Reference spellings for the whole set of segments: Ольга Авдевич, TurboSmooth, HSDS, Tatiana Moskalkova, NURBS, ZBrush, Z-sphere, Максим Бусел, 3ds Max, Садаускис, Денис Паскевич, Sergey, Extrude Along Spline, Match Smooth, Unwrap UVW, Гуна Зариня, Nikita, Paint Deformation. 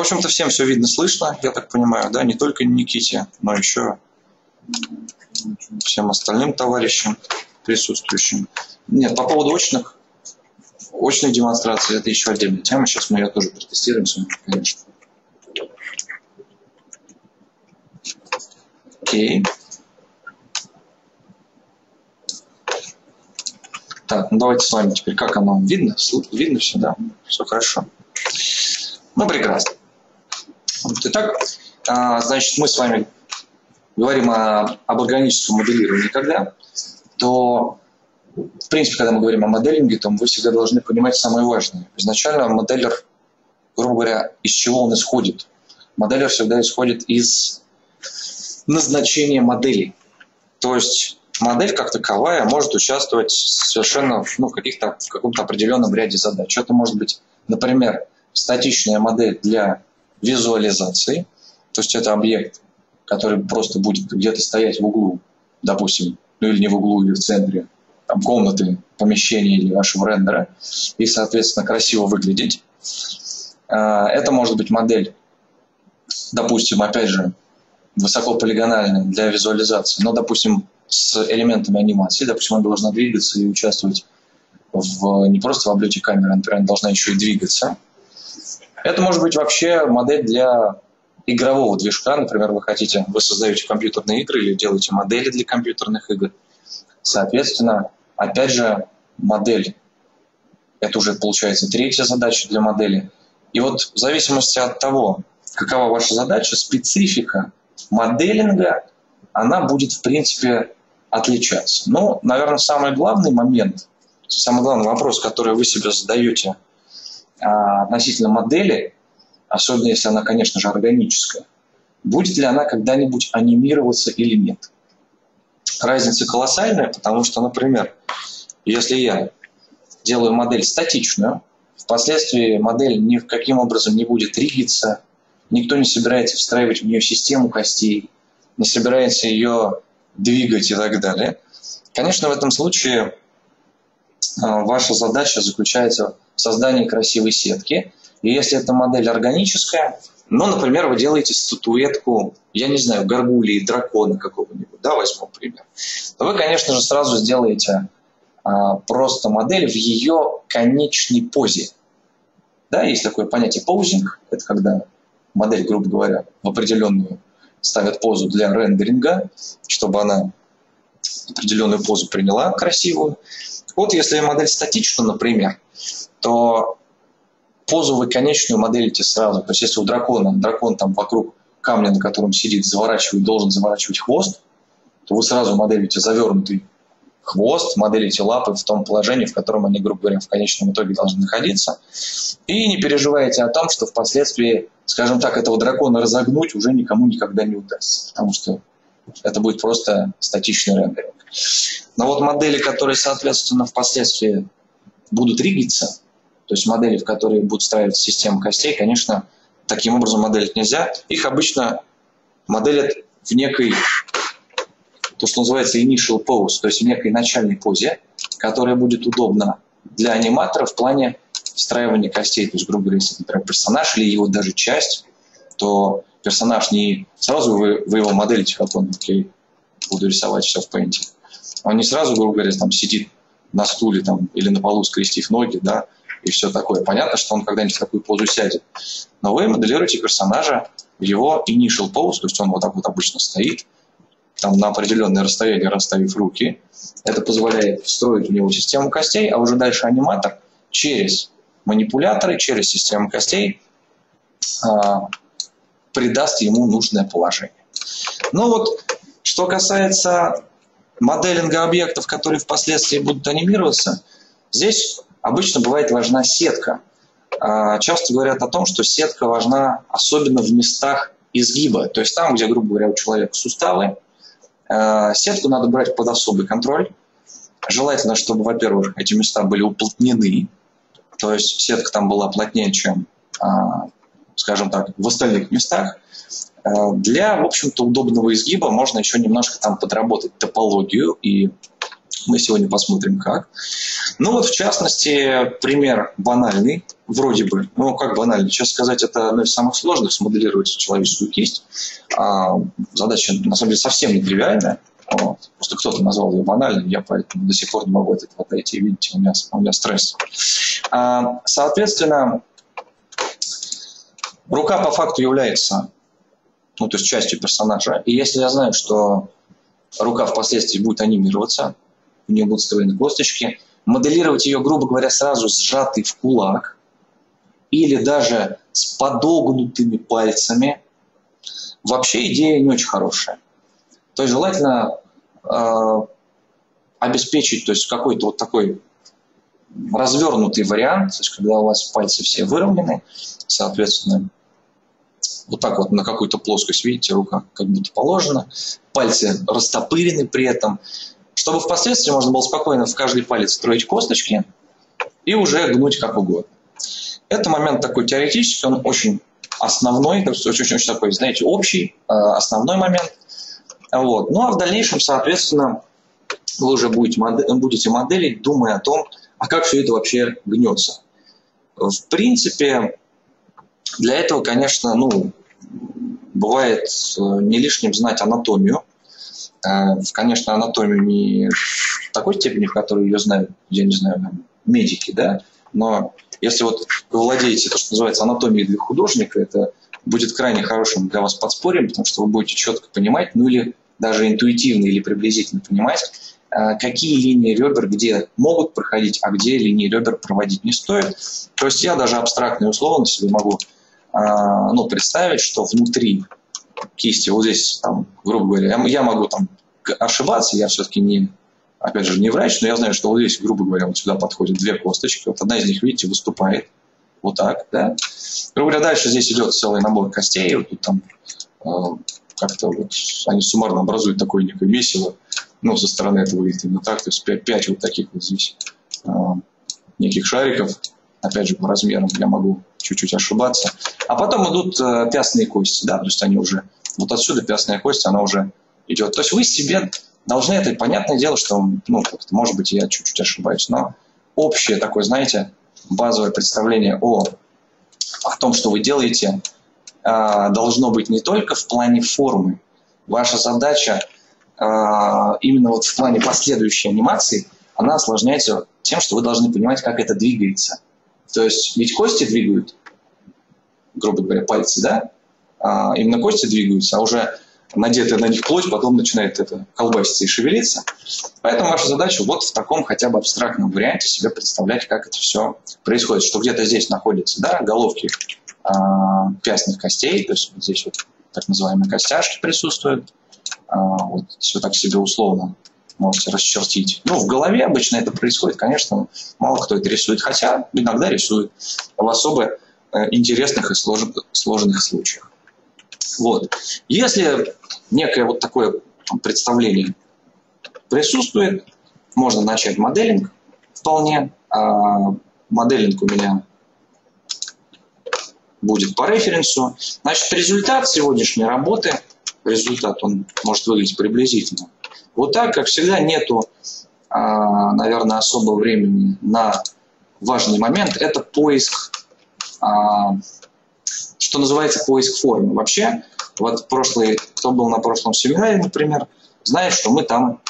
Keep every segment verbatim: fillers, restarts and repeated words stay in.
В общем-то, всем все видно, слышно, я так понимаю, да, не только Никите, но еще всем остальным товарищам присутствующим. Нет, по поводу очных, очных демонстраций, это еще отдельная тема, сейчас мы ее тоже протестируем с вами, конечно. Окей. Так, ну давайте с вами теперь, как оно, видно? Видно все, да? Все хорошо. Ну, прекрасно. Итак, значит, мы с вами говорим о, об органическом моделировании. Когда, то, в принципе, когда мы говорим о моделинге, то вы всегда должны понимать самое важное. Изначально моделлер, грубо говоря, из чего он исходит. Моделлер всегда исходит из назначения модели. То есть модель как таковая может участвовать совершенно ну, в, каких-то, в каком-то определенном ряде задач. Это может быть, например, статичная модель для визуализации, то есть это объект, который просто будет где-то стоять в углу, допустим, ну или не в углу, или в центре там, комнаты, помещения или вашего рендера, и, соответственно, красиво выглядеть. Это может быть модель, допустим, опять же, высокополигональная для визуализации, но, допустим, с элементами анимации, допустим, она должна двигаться и участвовать в, не просто в облете камеры, например, она должна еще и двигаться. Это может быть вообще модель для игрового движка. Например, вы хотите, вы создаете компьютерные игры или делаете модели для компьютерных игр. Соответственно, опять же, модель. Это уже, получается, третья задача для модели. И вот в зависимости от того, какова ваша задача, специфика моделинга, она будет, в принципе, отличаться. Ну, наверное, самый главный момент, самый главный вопрос, который вы себе задаете относительно модели, особенно если она, конечно же, органическая, будет ли она когда-нибудь анимироваться или нет. Разница колоссальная, потому что, например, если я делаю модель статичную, впоследствии модель ни в каким образом не будет ригиться, никто не собирается встраивать в нее систему костей, не собирается ее двигать и так далее. Конечно, в этом случае ваша задача заключается в создании красивой сетки. И если эта модель органическая, ну, например, вы делаете статуэтку, я не знаю, горгулии, дракона какого-нибудь, да, возьму пример, то вы, конечно же, сразу сделаете а, просто модель в ее конечной позе. Да, есть такое понятие поузинг, это когда модель, грубо говоря, в определенную ставят позу для рендеринга, чтобы она определенную позу приняла красивую. Вот если модель статична, например, то позу вы конечную моделите сразу. То есть если у дракона, дракон там вокруг камня, на котором сидит, заворачивает, должен заворачивать хвост, то вы сразу моделите завернутый хвост, моделите лапы в том положении, в котором они, грубо говоря, в конечном итоге должны находиться. И не переживайте о том, что впоследствии, скажем так, этого дракона разогнуть уже никому никогда не удастся, потому что это будет просто статичный рендеринг. Но вот модели, которые, соответственно, впоследствии будут ригиться, то есть модели, в которые будут встраиваться система костей, конечно, таким образом моделить нельзя. Их обычно моделят в некой, то, что называется initial pose, то есть в некой начальной позе, которая будет удобна для аниматора в плане встраивания костей. То есть, грубо говоря, если, например, персонаж или его даже часть, то персонаж не сразу вы, вы его моделите, как он, окей, буду рисовать все в пейнте. Он не сразу, грубо говоря, там сидит на стуле там, или на полу, скрестив ноги, да, и все такое. Понятно, что он когда-нибудь в такую позу сядет. Но вы моделируете персонажа в его initial pose, то есть он вот так вот обычно стоит, там на определенное расстояние расставив руки. Это позволяет встроить в него систему костей, а уже дальше аниматор через манипуляторы, через систему костей а, придаст ему нужное положение. Ну вот, что касается моделинга объектов, которые впоследствии будут анимироваться, здесь обычно бывает важна сетка. Часто говорят о том, что сетка важна особенно в местах изгиба, то есть там, где, грубо говоря, у человека суставы. Сетку надо брать под особый контроль. Желательно, чтобы, во-первых, эти места были уплотнены, то есть сетка там была плотнее, чем, скажем так, в остальных местах. Для, в общем-то, удобного изгиба можно еще немножко там подработать топологию, и мы сегодня посмотрим как. Ну вот, в частности, пример банальный, вроде бы, ну как банальный, сейчас сказать, это одно из самых сложных, смоделировать человеческую кисть. А, задача, на самом деле, совсем не тривиальная. Вот. Просто кто-то назвал ее банальным, я поэтому до сих пор не могу от этого отойти. Видите, у меня, у меня стресс. А, соответственно, рука по факту является, ну, то есть частью персонажа. И если я знаю, что рука впоследствии будет анимироваться, у нее будут вставлены косточки, моделировать ее, грубо говоря, сразу сжатый в кулак или даже с подогнутыми пальцами, вообще идея не очень хорошая. То есть желательно э, обеспечить, то есть какой-то вот такой развернутый вариант, то есть когда у вас пальцы все выровнены, соответственно, вот так вот на какую-то плоскость, видите, рука как будто положена, пальцы растопырены при этом, чтобы впоследствии можно было спокойно в каждый палец строить косточки и уже гнуть как угодно. Это момент такой теоретический, он очень основной, очень-очень такой, знаете, общий, основной момент. Вот. Ну а в дальнейшем, соответственно, вы уже будете, модель, будете моделить, думая о том, а как все это вообще гнется. В принципе, для этого, конечно, ну, бывает не лишним знать анатомию. Конечно, анатомию не в такой степени, в которой ее знают, я не знаю, медики, да, но если вот вы владеете то, что называется анатомией для художника, это будет крайне хорошим для вас подспорьем, потому что вы будете четко понимать, ну или даже интуитивно или приблизительно понимать, какие линии ребер где могут проходить, а где линии ребер проводить не стоит. То есть я даже абстрактную условность себе могу ну, представить, что внутри кисти, вот здесь, там, грубо говоря, я могу там ошибаться, я все-таки не, опять же, не врач, но я знаю, что вот здесь, грубо говоря, вот сюда подходят две косточки, вот одна из них, видите, выступает, вот так, да. Грубо говоря, дальше здесь идет целый набор костей, вот тут там э, как-то вот они суммарно образуют такое некое месиво, ну, со стороны это выглядит именно так, то есть пять вот таких вот здесь э, неких шариков, опять же, по размерам я могу чуть-чуть ошибаться. А потом идут э, пястные кости, да, то есть они уже, вот отсюда пястная кость, она уже идет. То есть вы себе должны, это понятное дело, что, ну, как-то, может быть, я чуть-чуть ошибаюсь, но общее такое, знаете, базовое представление о, о том, что вы делаете, э, должно быть не только в плане формы. Ваша задача э, именно вот в плане последующей анимации, она осложняется тем, что вы должны понимать, как это двигается. То есть ведь кости двигают, грубо говоря, пальцы, да? А именно кости двигаются, а уже надетая на них плоть потом начинает это колбаситься и шевелиться. Поэтому ваша задача вот в таком хотя бы абстрактном варианте себе представлять, как это все происходит. Что где-то здесь находятся, да, головки а, пястных костей, то есть вот здесь вот так называемые костяшки присутствуют. А, вот все так себе условно можете расчертить. Ну, в голове обычно это происходит, конечно, мало кто это рисует, хотя иногда рисуют в особо интересных и сложных случаях. Вот. Если некое вот такое представление присутствует, можно начать моделинг вполне. А моделинг у меня будет по референсу. Значит, результат сегодняшней работы, результат, он может выглядеть приблизительно вот так. Как всегда, нету, наверное, особого времени на важный момент. Это поиск, что называется, поиск формы. Вообще, вот прошлый, кто был на прошлом семинаре, например, знает, что мы там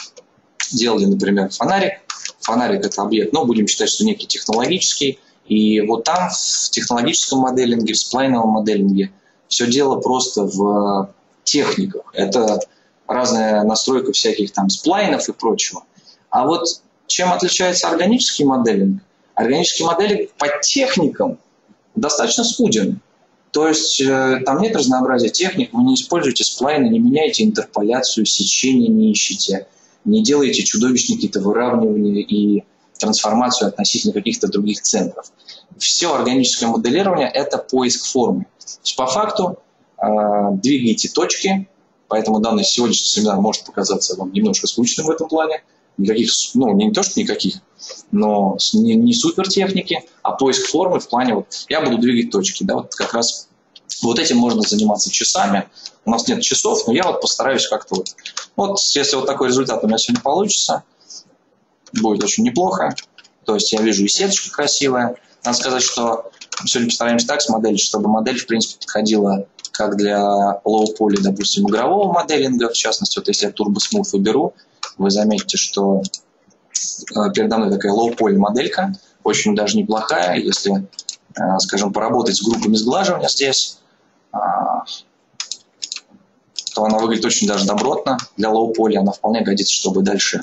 делали, например, фонарик. Фонарик – это объект, но будем считать, что некий технологический. И вот там в технологическом моделинге, в сплайновом моделинге все дело просто в техниках. Это разная настройка всяких там сплайнов и прочего. А вот чем отличается органический моделинг? Органический моделинг по техникам достаточно скуден. То есть э, там нет разнообразия техник, вы не используете сплайны, не меняете интерполяцию, сечение не ищете, не делаете чудовищные какие-то выравнивания и трансформацию относительно каких-то других центров. Все органическое моделирование – это поиск формы. То есть по факту э, двигаете точки. Поэтому данный сегодняшний семинар может показаться вам немножко скучным в этом плане. Никаких, ну, не то, что никаких, но не, не супертехники, а поиск формы в плане, вот, я буду двигать точки, да, вот как раз вот этим можно заниматься часами. У нас нет часов, но я вот постараюсь как-то вот. Вот если вот такой результат у меня сегодня получится, будет очень неплохо. То есть я вижу и сеточка красивая. Надо сказать, что сегодня постараемся так с моделью, чтобы модель, в принципе, подходила как для лоу-поли, допустим, игрового моделинга. В частности, вот если я TurboSmooth уберу, вы заметите, что передо мной такая лоу-поли моделька, очень даже неплохая. Если, скажем, поработать с группами сглаживания здесь, то она выглядит очень даже добротно. Для лоу-поли она вполне годится, чтобы дальше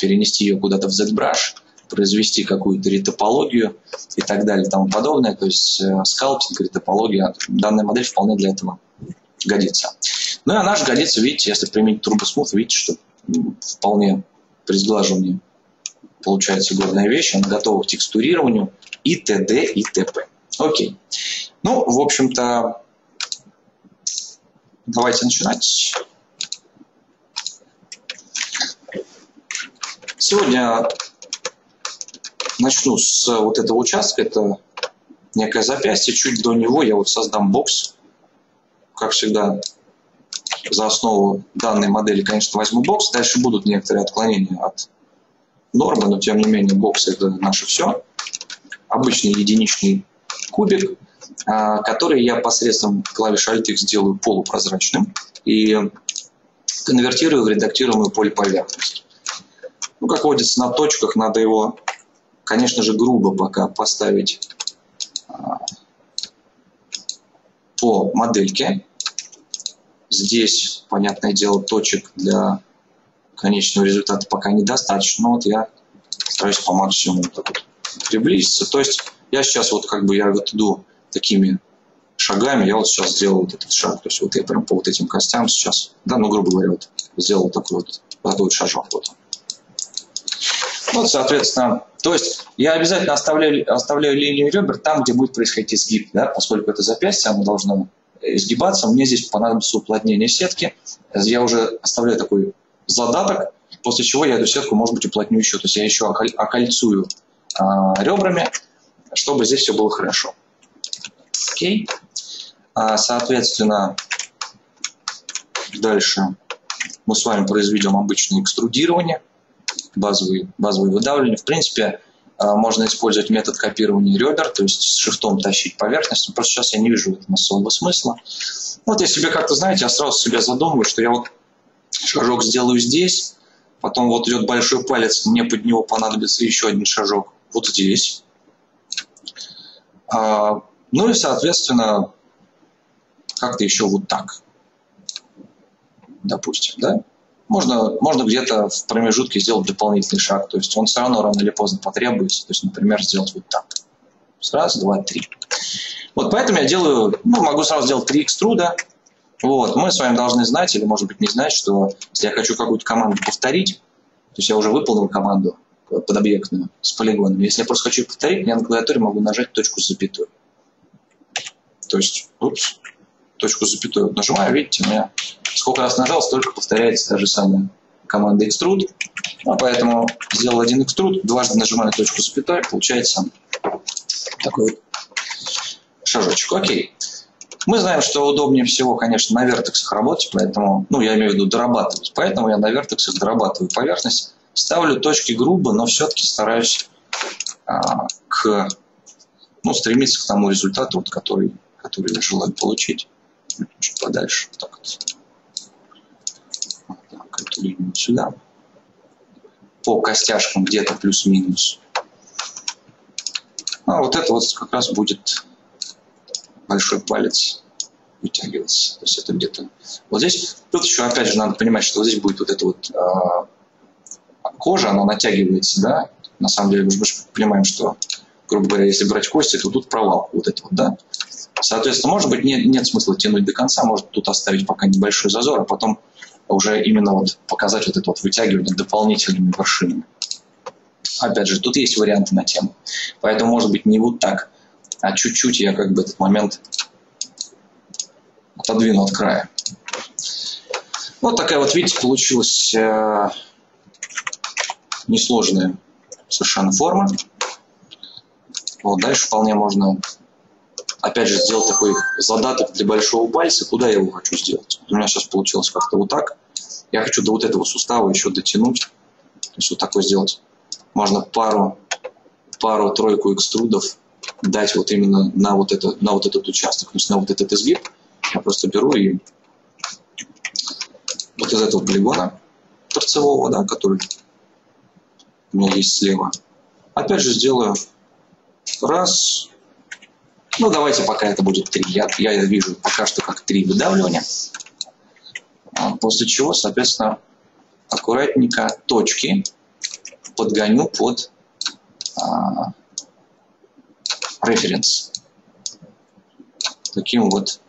перенести ее куда-то в ZBrush, произвести какую-то ретопологию и так далее и тому подобное. То есть э, скалпинг, ретопология. Данная модель вполне для этого годится. Ну и она же годится, видите, если применить TurboSmooth, видите, что вполне при сглаживании получается годная вещь. Она готова к текстурированию и т.д. и т.п. Окей. Ну, в общем-то, давайте начинать. Сегодня начну с вот этого участка, это некое запястье, чуть до него я вот создам бокс. Как всегда, за основу данной модели, конечно, возьму бокс. Дальше будут некоторые отклонения от нормы, но тем не менее бокс — это наше все. Обычный единичный кубик, который я посредством клавиши Alt X делаю полупрозрачным и конвертирую в редактируемую полиповерхность. Ну, как водится, на точках надо его, конечно же, грубо пока поставить по модельке. Здесь, понятное дело, точек для конечного результата пока недостаточно. Но вот я стараюсь по максимуму так вот приблизиться. То есть я сейчас вот как бы я вот иду такими шагами. Я вот сейчас сделал вот этот шаг. То есть вот я прям по вот этим костям сейчас, да, ну, грубо говоря, вот сделал такой вот, такой вот шажок вот. Вот, соответственно, то есть я обязательно оставляю, оставляю линию ребер там, где будет происходить изгиб, да, поскольку это запястье, оно должно изгибаться. Мне здесь понадобится уплотнение сетки. Я уже оставляю такой задаток, после чего я эту сетку, может быть, уплотню еще. То есть я еще окольцую а, ребрами, чтобы здесь все было хорошо. Окей. А, соответственно, дальше мы с вами произведем обычное экструдирование. Базовые, базовые выдавливания. В принципе, можно использовать метод копирования ребер, то есть с шифтом тащить поверхность. Просто сейчас я не вижу в этом особого смысла. Вот я себе как-то, знаете, я сразу себя задумываю, что я вот шажок сделаю здесь, потом вот идет большой палец, мне под него понадобится еще один шажок вот здесь. Ну и, соответственно, как-то еще вот так. Допустим, да? Можно, можно где-то в промежутке сделать дополнительный шаг. То есть он все равно рано или поздно потребуется. То есть, например, сделать вот так. Раз, два, три. Вот поэтому я делаю, ну, могу сразу сделать три экструда. Вот. Мы с вами должны знать, или, может быть, не знать, что если я хочу какую-то команду повторить, то есть я уже выполнил команду подобъектную с полигонами. Если я просто хочу повторить, я на клавиатуре могу нажать точку с запятой. То есть, упс, точку с запятой вот нажимаю, видите, у меня... Сколько раз нажал, столько повторяется та же самая команда Extrude. А поэтому сделал один Extrude, дважды нажимаю точку с запятой, получается такой вот шажочек. Окей. Мы знаем, что удобнее всего, конечно, на вертексах работать, поэтому, ну, я имею в виду дорабатывать. Поэтому я на вертексах дорабатываю поверхность, ставлю точки грубо, но все-таки стараюсь а, к, ну, стремиться к тому результату, вот, который, который я желаю получить. Чуть подальше. Так вот. Эту линию сюда. По костяшкам где-то плюс-минус. А вот это вот как раз будет большой палец вытягиваться. То есть это где-то вот здесь. Тут еще опять же надо понимать, что вот здесь будет вот эта вот э, кожа, она натягивается, да. На самом деле мы же понимаем, что, грубо говоря, если брать кости, то тут провал вот это вот, да. Соответственно, может быть, нет, нет смысла тянуть до конца, может тут оставить пока небольшой зазор, а потом уже именно вот показать вот это вот вытягивание дополнительными вершинами. Опять же, тут есть варианты на тему. Поэтому, может быть, не вот так, а чуть-чуть я как бы этот момент отодвину от края. Вот такая вот, видите, получилась э, несложная совершенно форма. Вот дальше вполне можно... Опять же, сделал такой задаток для большого пальца. Куда я его хочу сделать? У меня сейчас получилось как-то вот так. Я хочу до вот этого сустава еще дотянуть. То есть вот такой сделать можно пару, пару-тройку экструдов дать вот именно на вот, это, на вот этот участок, то есть на вот этот изгиб. Я просто беру и вот из этого полигона торцевого, да, который у меня есть слева, опять же сделаю раз. Ну, давайте пока это будет три. Я, я вижу пока что как три выдавливания. После чего, соответственно, аккуратненько точки подгоню под а, референс. Таким вот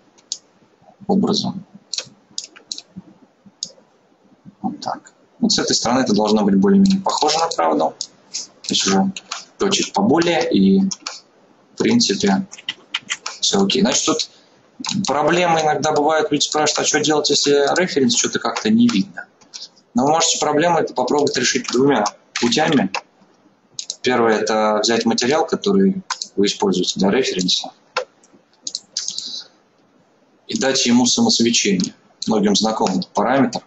образом. Вот так. Вот с этой стороны это должно быть более-менее похоже на правду. Здесь уже точек поболее и, в принципе, все окей. Значит, тут проблемы иногда бывают. Люди спрашивают, а что делать, если референс что-то как-то не видно? Но вы можете проблему это попробовать решить двумя путями. Первое – это взять материал, который вы используете для референса, и дать ему самосвечение. Многим знаком этот параметр.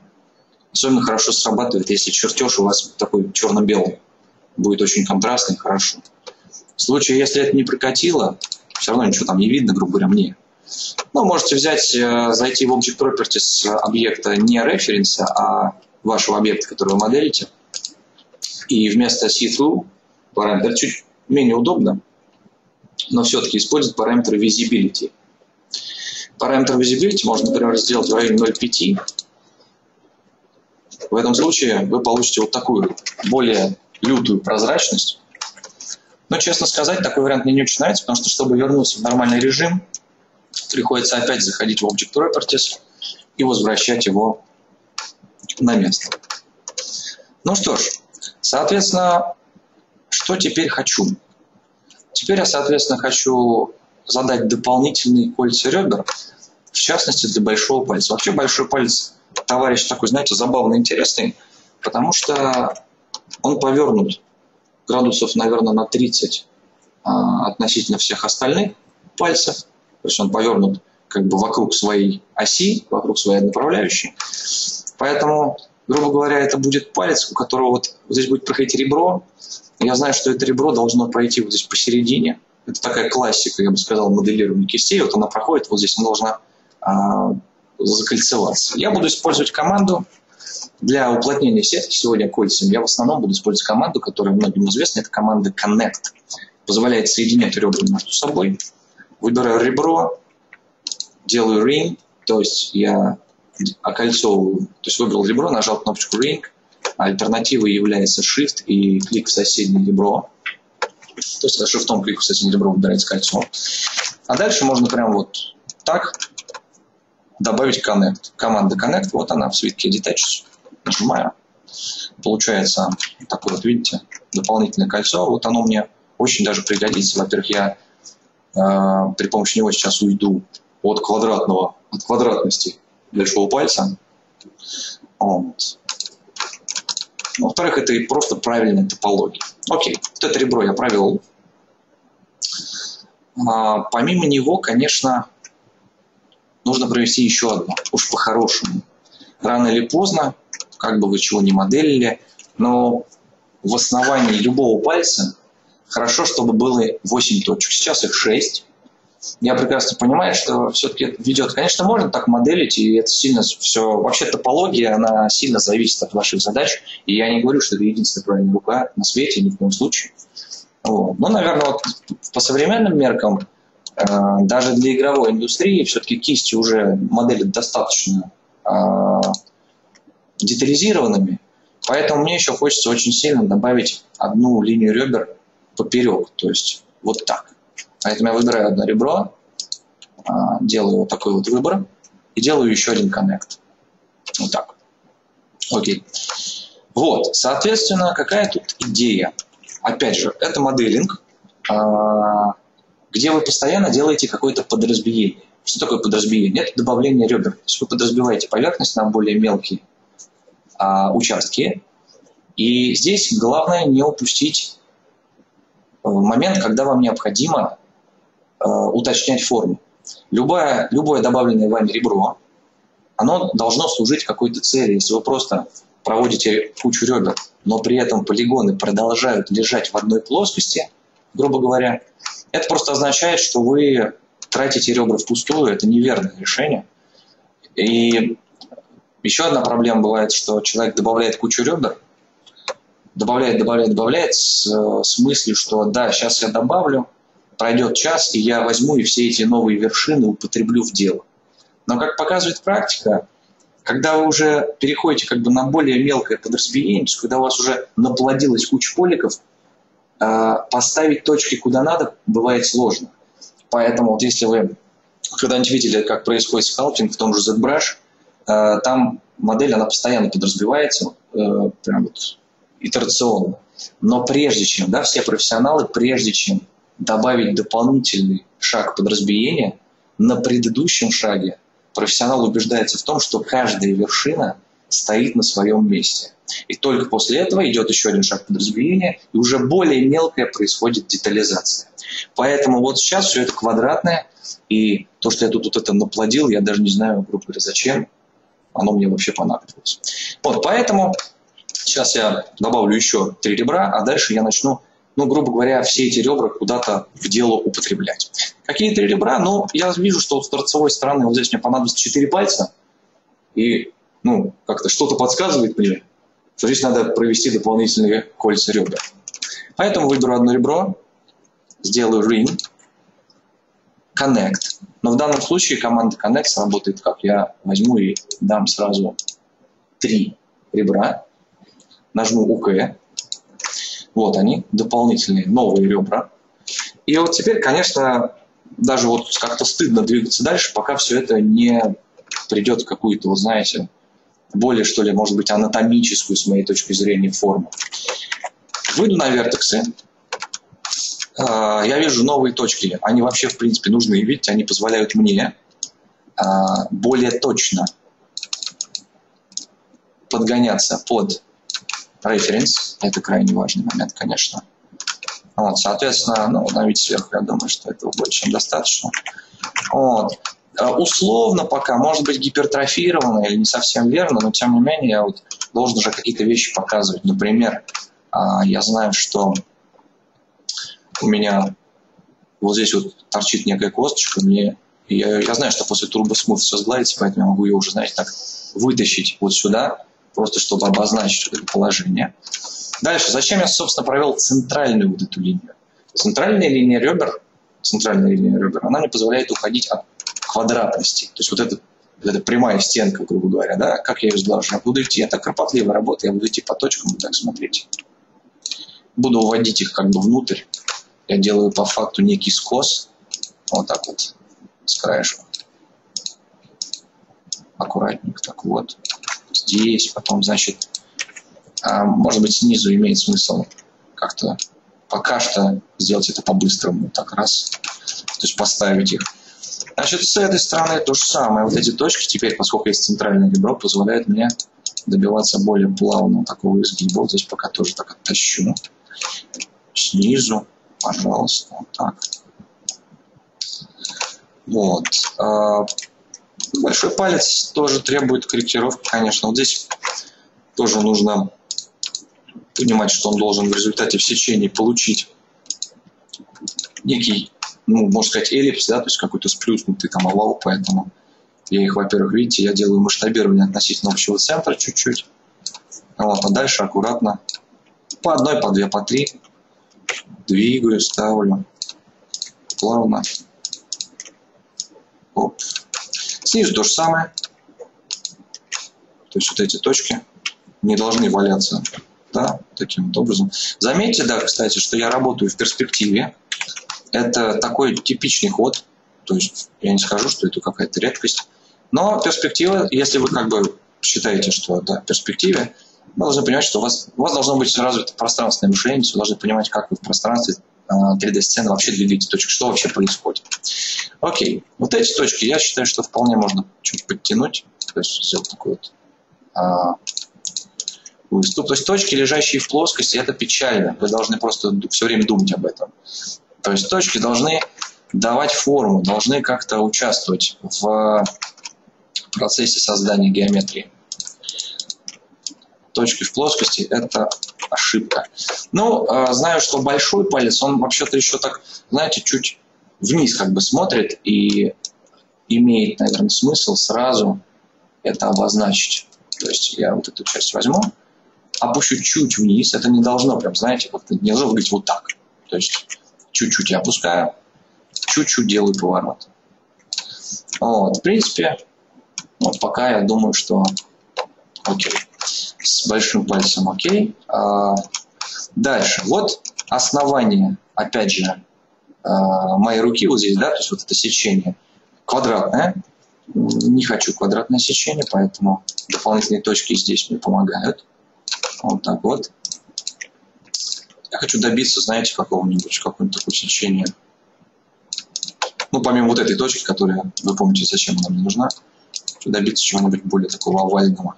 Особенно хорошо срабатывает, если чертеж у вас такой черно-белый. Будет очень контрастный, хорошо. В случае, если это не прокатило, все равно ничего там не видно, грубо говоря, мне. Ну, можете взять, зайти в Object Properties объекта не референса, а вашего объекта, который вы моделите. И вместо see-through параметр чуть менее удобно, но все-таки использовать параметр visibility. Параметр visibility можно, например, сделать в районе ноль целых пяти десятых. В этом случае вы получите вот такую более лютую прозрачность. Но, честно сказать, такой вариант мне не очень нравится, потому что, чтобы вернуться в нормальный режим, приходится опять заходить в Object Properties и возвращать его на место. Ну что ж, соответственно, что теперь хочу? Теперь я, соответственно, хочу задать дополнительные кольца ребер, в частности, для большого пальца. Вообще, большой палец, товарищ такой, знаете, забавно интересный, потому что он повернут градусов, наверное, на тридцать а, относительно всех остальных пальцев. То есть он повернут как бы вокруг своей оси, вокруг своей направляющей. Поэтому, грубо говоря, это будет палец, у которого вот, вот здесь будет проходить ребро. Я знаю, что это ребро должно пройти вот здесь посередине. Это такая классика, я бы сказал, моделирования кистей. Вот она проходит, вот здесь она должна а, закольцеваться. Я буду использовать команду. Для уплотнения сетки сегодня кольцами я в основном буду использовать команду, которая многим известна. Это команда Connect. Позволяет соединять ребра между собой. Выбираю ребро, делаю Ring, то есть я окольцовываю, то есть выбрал ребро, нажал кнопочку Ring. Альтернативой является Shift и клик в соседнее ребро. То есть Shift-ом клик в соседнее ребро выбирается кольцо. А дальше можно прям вот так добавить Connect. Команда Connect, вот она в свитке Detach. Нажимаю. Получается такое вот, видите, дополнительное кольцо. Вот оно мне очень даже пригодится. Во-первых, я э, при помощи него сейчас уйду от квадратного, от квадратности большого пальца. Вот. Во-вторых, это и просто правильная топология. Окей, вот это ребро я провел. А, помимо него, конечно, нужно провести еще одно, уж по-хорошему. Рано или поздно, как бы вы чего ни моделили, но в основании любого пальца хорошо, чтобы было восемь точек. Сейчас их шесть. Я прекрасно понимаю, что все-таки это ведет. Конечно, можно так моделить, и это сильно все... Вообще топология, она сильно зависит от ваших задач. И я не говорю, что это единственная правильная рука на свете, ни в коем случае. Вот. Но, наверное, вот по современным меркам, даже для игровой индустрии все-таки кисти уже модели достаточно э, детализированными, поэтому мне еще хочется очень сильно добавить одну линию ребер поперек, то есть вот так. Поэтому я выбираю одно ребро, э, делаю вот такой вот выбор и делаю еще один коннект. Вот так. Окей. Вот, соответственно, какая тут идея? Опять же, это моделинг, э, где вы постоянно делаете какое-то подразбиение. Что такое подразбиение? Это добавление ребер. То есть вы подразбиваете поверхность на более мелкие а, участки. И здесь главное не упустить момент, когда вам необходимо а, уточнять форму. Любое, любое добавленное вами ребро, оно должно служить какой-то цели. Если вы просто проводите кучу ребер, но при этом полигоны продолжают лежать в одной плоскости, грубо говоря, это просто означает, что вы тратите ребра впустую, это неверное решение. И еще одна проблема бывает, что человек добавляет кучу ребер, добавляет, добавляет, добавляет с, с мыслью, что да, сейчас я добавлю, пройдет час, и я возьму и все эти новые вершины употреблю в дело. Но, как показывает практика, когда вы уже переходите как бы на более мелкое подразделение, когда у вас уже наплодилась куча поликов, поставить точки куда надо бывает сложно. Поэтому вот если вы когда-нибудь видели, как происходит скалпинг в том же ZBrush, там модель, она постоянно подразбивается, прям вот итерационно. Но прежде чем, да, все профессионалы, прежде чем добавить дополнительный шаг подразбиения, на предыдущем шаге профессионал убеждается в том, что каждая вершина стоит на своем месте. И только после этого идет еще один шаг подразбиения, и уже более мелкая происходит детализация. Поэтому вот сейчас все это квадратное, и то, что я тут вот это наплодил, я даже не знаю, грубо говоря, зачем оно мне вообще понадобилось. Вот, поэтому сейчас я добавлю еще три ребра, а дальше я начну, ну, грубо говоря, все эти ребра куда-то в дело употреблять. Какие три ребра? Ну, я вижу, что с торцевой стороны вот здесь мне понадобится четыре пальца, и, ну, как-то что-то подсказывает мне, что здесь надо провести дополнительные кольца ребер. Поэтому выберу одно ребро, сделаю ring, connect. Но в данном случае команда connect сработает как? Я возьму и дам сразу три ребра, нажму ОК. Вот они, дополнительные, новые ребра. И вот теперь, конечно, даже вот как-то стыдно двигаться дальше, пока все это не придет в какую-то, вы знаете, более, что ли, может быть, анатомическую, с моей точки зрения, форму. Выйду на вертексы. Я вижу новые точки. Они вообще, в принципе, нужны, видите, они позволяют мне более точно подгоняться под референс. Это крайне важный момент, конечно. Вот, соответственно, ну, на вид сверху, я думаю, что этого больше, чем достаточно. Вот. Условно пока, может быть, гипертрофировано или не совсем верно, но тем не менее я вот должен уже какие-то вещи показывать. Например, я знаю, что у меня вот здесь вот торчит некая косточка. Мне, я, я знаю, что после TurboSmooth все сгладится, поэтому я могу ее уже, знаете, так вытащить вот сюда, просто чтобы обозначить вот это положение. Дальше, зачем я, собственно, провел центральную вот эту линию? Центральная линия ребер, центральная линия ребер, она мне позволяет уходить от квадратности. То есть вот эта, вот эта прямая стенка, грубо говоря, да, как я ее сглажу? Я буду идти, это кропотливая работа, я буду идти по точкам, вот так смотреть. Буду уводить их как бы внутрь. Я делаю по факту некий скос, вот так вот, с краешку. Аккуратненько, так вот. Здесь, потом, значит, может быть, снизу имеет смысл как-то пока что сделать это по-быстрому. Так, раз. То есть поставить их. Значит, с этой стороны то же самое. Вот эти точки теперь, поскольку есть центральное ребро, позволяет мне добиваться более плавного такого изгиба. Вот здесь пока тоже так оттащу. Снизу, пожалуйста, вот так. Вот. Большой палец тоже требует корректировки, конечно. Вот здесь тоже нужно понимать, что он должен в результате в сечении получить некий, ну, можно сказать, эллипс, да, то есть какой-то сплюснутый там овал, поэтому я их, во-первых, видите, я делаю масштабирование относительно общего центра чуть-чуть, вот, а дальше аккуратно по одной, по две, по три двигаю, ставлю плавно. Оп. Снизу то же самое, то есть вот эти точки не должны валяться, да, таким вот образом. Заметьте, да, кстати, что я работаю в перспективе. Это такой типичный ход, то есть я не скажу, что это какая-то редкость, но перспектива, если вы как бы считаете, что да, в перспективе, вы должны понимать, что у вас, у вас должно быть развито пространственное мышление, вы должны понимать, как вы в пространстве три дэ-сцены вообще двигаете точки, что вообще происходит. Окей, вот эти точки, я считаю, что вполне можно чуть подтянуть, то есть сделать такой вот а, выступ. То есть точки, лежащие в плоскости, это печально, вы должны просто все время думать об этом. То есть точки должны давать форму, должны как-то участвовать в процессе создания геометрии. точки в плоскости – это ошибка. Ну, знаю, что большой палец, он вообще-то еще так, знаете, чуть вниз как бы смотрит, и имеет, наверное, смысл сразу это обозначить. То есть я вот эту часть возьму, опущу чуть вниз, это не должно прям, знаете, вот не должно выглядеть вот так. То есть чуть-чуть я опускаю, чуть-чуть делаю поворот. Вот, в принципе, вот пока я думаю, что окей. С большим пальцем окей. А дальше. Вот основание, опять же, моей руки вот здесь, да, то есть вот это сечение квадратное. Не хочу квадратное сечение, поэтому дополнительные точки здесь мне помогают. Вот так вот. Я хочу добиться, знаете, какого-нибудь, какого-нибудь такого сечения. Ну, помимо вот этой точки, которая, вы помните, зачем она мне нужна, хочу добиться чего-нибудь более такого овального.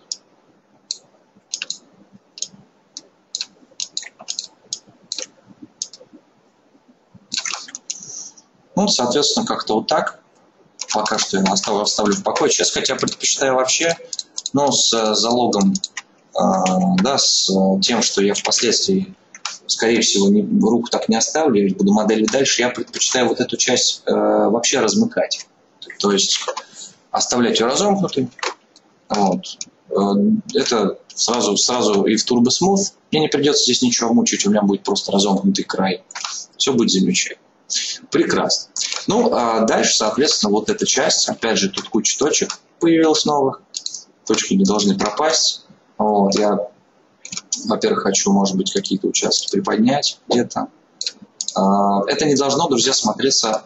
Ну, соответственно, как-то вот так. Пока что я оставлю, оставлю в покое. Сейчас, хотя предпочитаю вообще, но с залогом, э, да, с тем, что я впоследствии, скорее всего, не, руку так не оставлю, я буду моделить дальше, я предпочитаю вот эту часть э, вообще размыкать. То есть оставлять ее разомкнутой. Вот. Это сразу, сразу и в TurboSmooth. Мне не придется здесь ничего мучить, у меня будет просто разомкнутый край. Все будет замечательно. Прекрасно. Ну, а дальше, соответственно, вот эта часть. Опять же, тут куча точек появилась новых. Точки не должны пропасть. Вот, я, во-первых, хочу, может быть, какие-то участки приподнять где-то. Это не должно, друзья, смотреться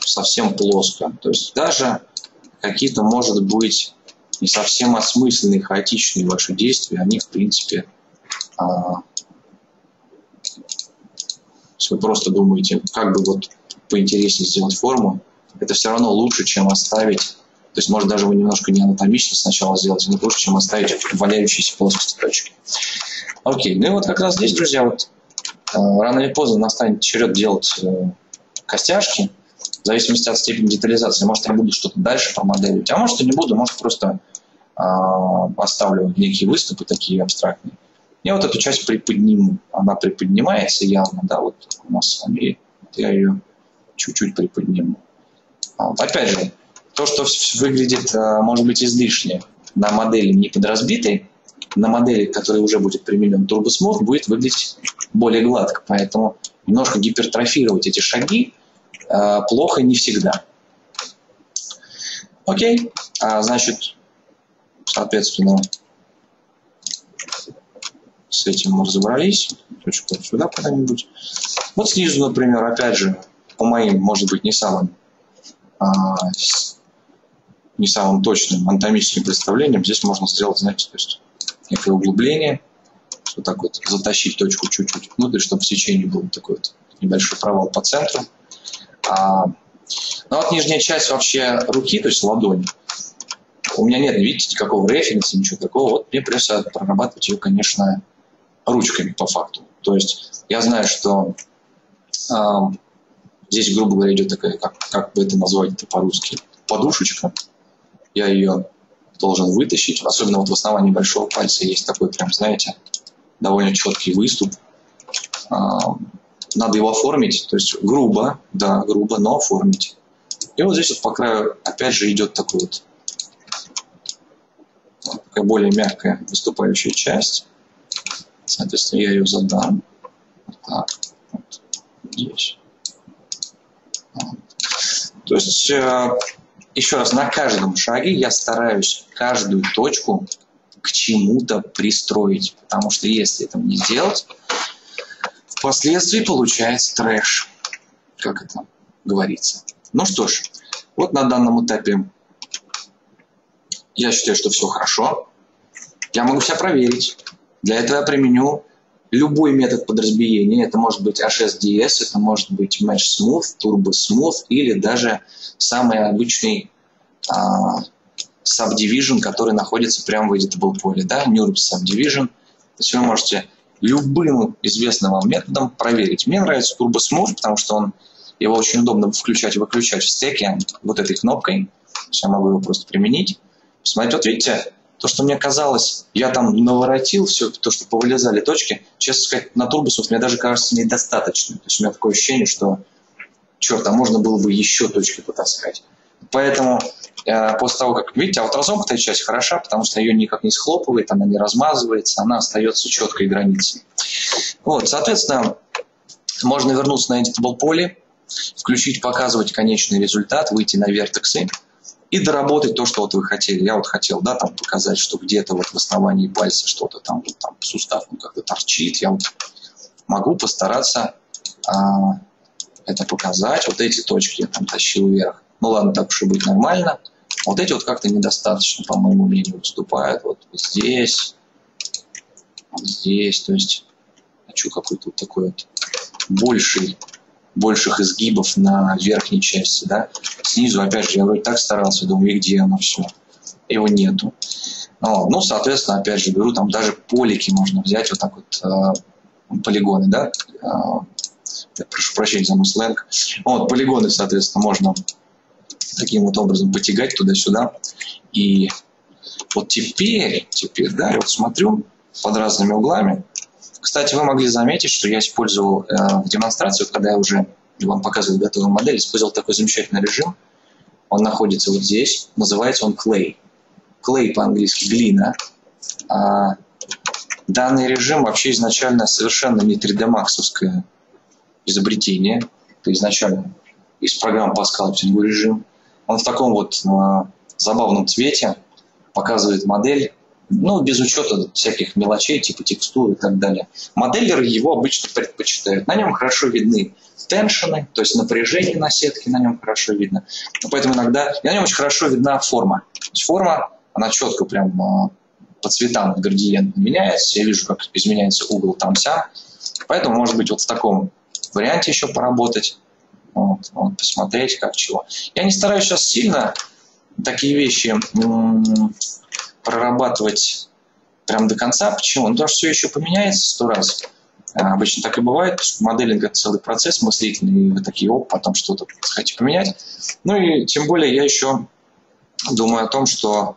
совсем плоско. То есть даже какие-то, может быть, не совсем осмысленные, хаотичные ваши действия, они, в принципе... Если вы просто думаете, как бы вот поинтереснее сделать форму, это все равно лучше, чем оставить, то есть, может, даже вы немножко не анатомично сначала сделаете, но лучше, чем оставить валяющиеся плоскости точки. Окей, ну и вот как раз здесь, друзья, вот э, рано или поздно настанет черед делать э, костяшки, в зависимости от степени детализации. Может, я буду что-то дальше промоделить, а может, и не буду, может, просто э, оставлю некие выступы такие абстрактные. Я вот эту часть приподниму. Она приподнимается явно, да, вот у нас с вами. Я ее чуть-чуть приподниму. Вот. Опять же, то, что выглядит, может быть, излишне на модели не подразбитой, на модели, которой уже будет применен TurboSmooth, будет выглядеть более гладко. Поэтому немножко гипертрофировать эти шаги э, плохо не всегда. Окей. А, значит, соответственно... С этим мы разобрались. Точку сюда куда-нибудь. Вот снизу, например, опять же, по моим, может быть, не самым, а, не самым точным анатомическим представлениям, здесь можно сделать, знаете, то есть некое углубление. Вот так вот затащить точку чуть-чуть внутрь, чтобы в сечении был такой вот небольшой провал по центру. А, ну вот нижняя часть вообще руки, то есть ладони. У меня нет, видите, никакого референса, ничего такого. Вот мне придется прорабатывать ее, конечно, ручками по факту. То есть я знаю, что э, здесь, грубо говоря, идет такая, как, как бы это назвать-то по-русски, подушечка. Я ее должен вытащить. Особенно вот в основании большого пальца есть такой прям, знаете, довольно четкий выступ. Э, надо его оформить, то есть грубо, да, грубо, но оформить. И вот здесь вот по краю опять же идет такой вот такая более мягкая выступающая часть. Соответственно, я ее задам. Вот так. Вот. Здесь. Вот. То есть, э, еще раз, на каждом шаге я стараюсь каждую точку к чему-то пристроить. Потому что если это не сделать, впоследствии получается трэш. Как это говорится. Ну что ж, вот на данном этапе я считаю, что все хорошо. Я могу себя проверить. Для этого я применю любой метод подразбиения. Это может быть эйч эс ди эс, это может быть Match Smooth, Turbo Smooth или даже самый обычный а, Subdivision, который находится прямо в editable поле. Да? NURBS Subdivision. То есть вы можете любым известным вам методом проверить. Мне нравится Turbo Smooth, потому что он, его очень удобно включать и выключать в стеке вот этой кнопкой. Я могу его просто применить. Смотрите, вот видите, То, что мне казалось, я там наворотил все, то, что повылезали точки, честно сказать, на турбосов мне даже кажется недостаточно. То есть у меня такое ощущение, что, черт, а можно было бы еще точки потаскать. Поэтому э, после того, как, видите, аутрозомкная часть хороша, потому что ее никак не схлопывает, она не размазывается, она остается четкой границей. Вот, соответственно, можно вернуться на Editable поле, включить, показывать конечный результат, выйти на вертексы и доработать то, что вот вы хотели. Я вот хотел, да, там показать, что где-то вот в основании пальца что-то там, вот там сустав ну, как-то торчит. Я вот могу постараться э, это показать. Вот эти точки я там тащил вверх. Ну ладно, так уж и быть нормально. Вот эти вот как-то недостаточно, по моему мнению, выступают. Вот здесь, вот здесь. То есть хочу какой-то вот такой вот больший, больших изгибов на верхней части, да. Снизу, опять же, я вроде так старался, думаю, где оно все. Его нету. Ну, ну, соответственно, опять же, беру, там даже полики можно взять, вот так вот, э, полигоны, да. Э, прошу прощения за мой сленг. Вот, полигоны, соответственно, можно таким вот образом потягать туда-сюда. И вот теперь, теперь, да, я вот смотрю под разными углами. Кстати, вы могли заметить, что я использовал э, в демонстрацию, когда я уже вам показывал готовую модель, использовал такой замечательный режим. Он находится вот здесь. Называется он Clay. Clay по-английски глина. А, данный режим вообще изначально совершенно не три дэ максовское изобретение. Это изначально из программы по скалптингу режим. Он в таком вот а, забавном цвете показывает модель, ну, без учета всяких мелочей, типа текстур и так далее. Моделлеры его обычно предпочитают. На нем хорошо видны теншены, то есть напряжение на сетке на нем хорошо видно. Поэтому иногда... И на нем очень хорошо видна форма. То есть форма, она четко прям по цветам градиент меняется. Я вижу, как изменяется угол там-ся. Поэтому, может быть, вот в таком варианте еще поработать. Вот, вот, посмотреть, как чего. Я не стараюсь сейчас сильно такие вещи... прорабатывать прям до конца. Почему? Ну, потому что все еще поменяется сто раз. А, обычно так и бывает. Моделинг – это целый процесс мыслительный. И вы такие, оп, потом что-то хотите поменять. Ну и тем более я еще думаю о том, что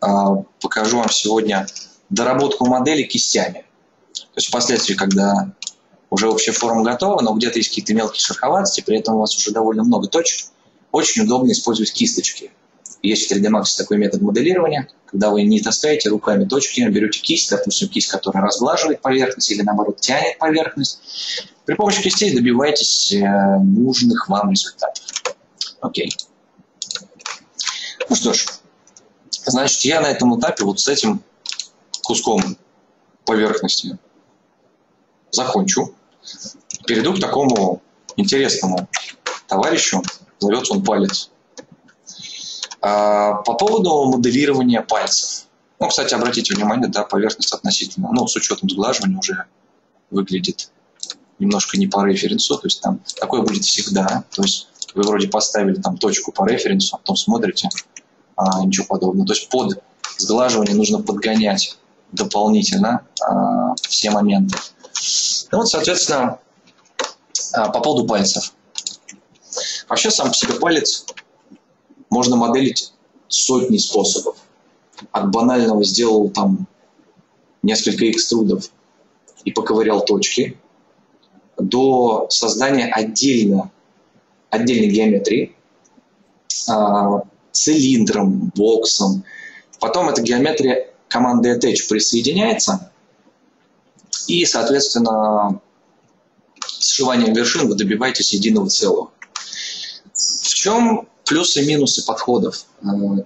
а, покажу вам сегодня доработку модели кистями. То есть впоследствии, когда уже общая форма готова, но где-то есть какие-то мелкие шероховатости, при этом у вас уже довольно много точек, очень удобно использовать кисточки. Есть в три дэ макс такой метод моделирования, когда вы не таскаете руками точки, берете кисть, допустим, кисть, которая разглаживает поверхность или, наоборот, тянет поверхность. При помощи кистей добиваетесь э, нужных вам результатов. Окей. Ну что ж, значит, я на этом этапе вот с этим куском поверхности закончу. Перейду к такому интересному товарищу. Зовется он палец. По поводу моделирования пальцев. Ну, кстати, обратите внимание, да, поверхность относительно, ну, с учетом сглаживания уже выглядит немножко не по референсу, то есть там такое будет всегда, то есть вы вроде поставили там точку по референсу, а потом смотрите, а, ничего подобного. То есть под сглаживание нужно подгонять дополнительно а, все моменты. Ну, вот, соответственно, а, по поводу пальцев. Вообще сам по себе палец можно моделить сотни способов. От банального сделал там несколько экструдов и поковырял точки, до создания отдельно, отдельной геометрии, а, цилиндром, боксом. Потом эта геометрия командой attach присоединяется, и, соответственно, сшиванием вершин вы добиваетесь единого целого. В чем... плюсы и минусы подходов.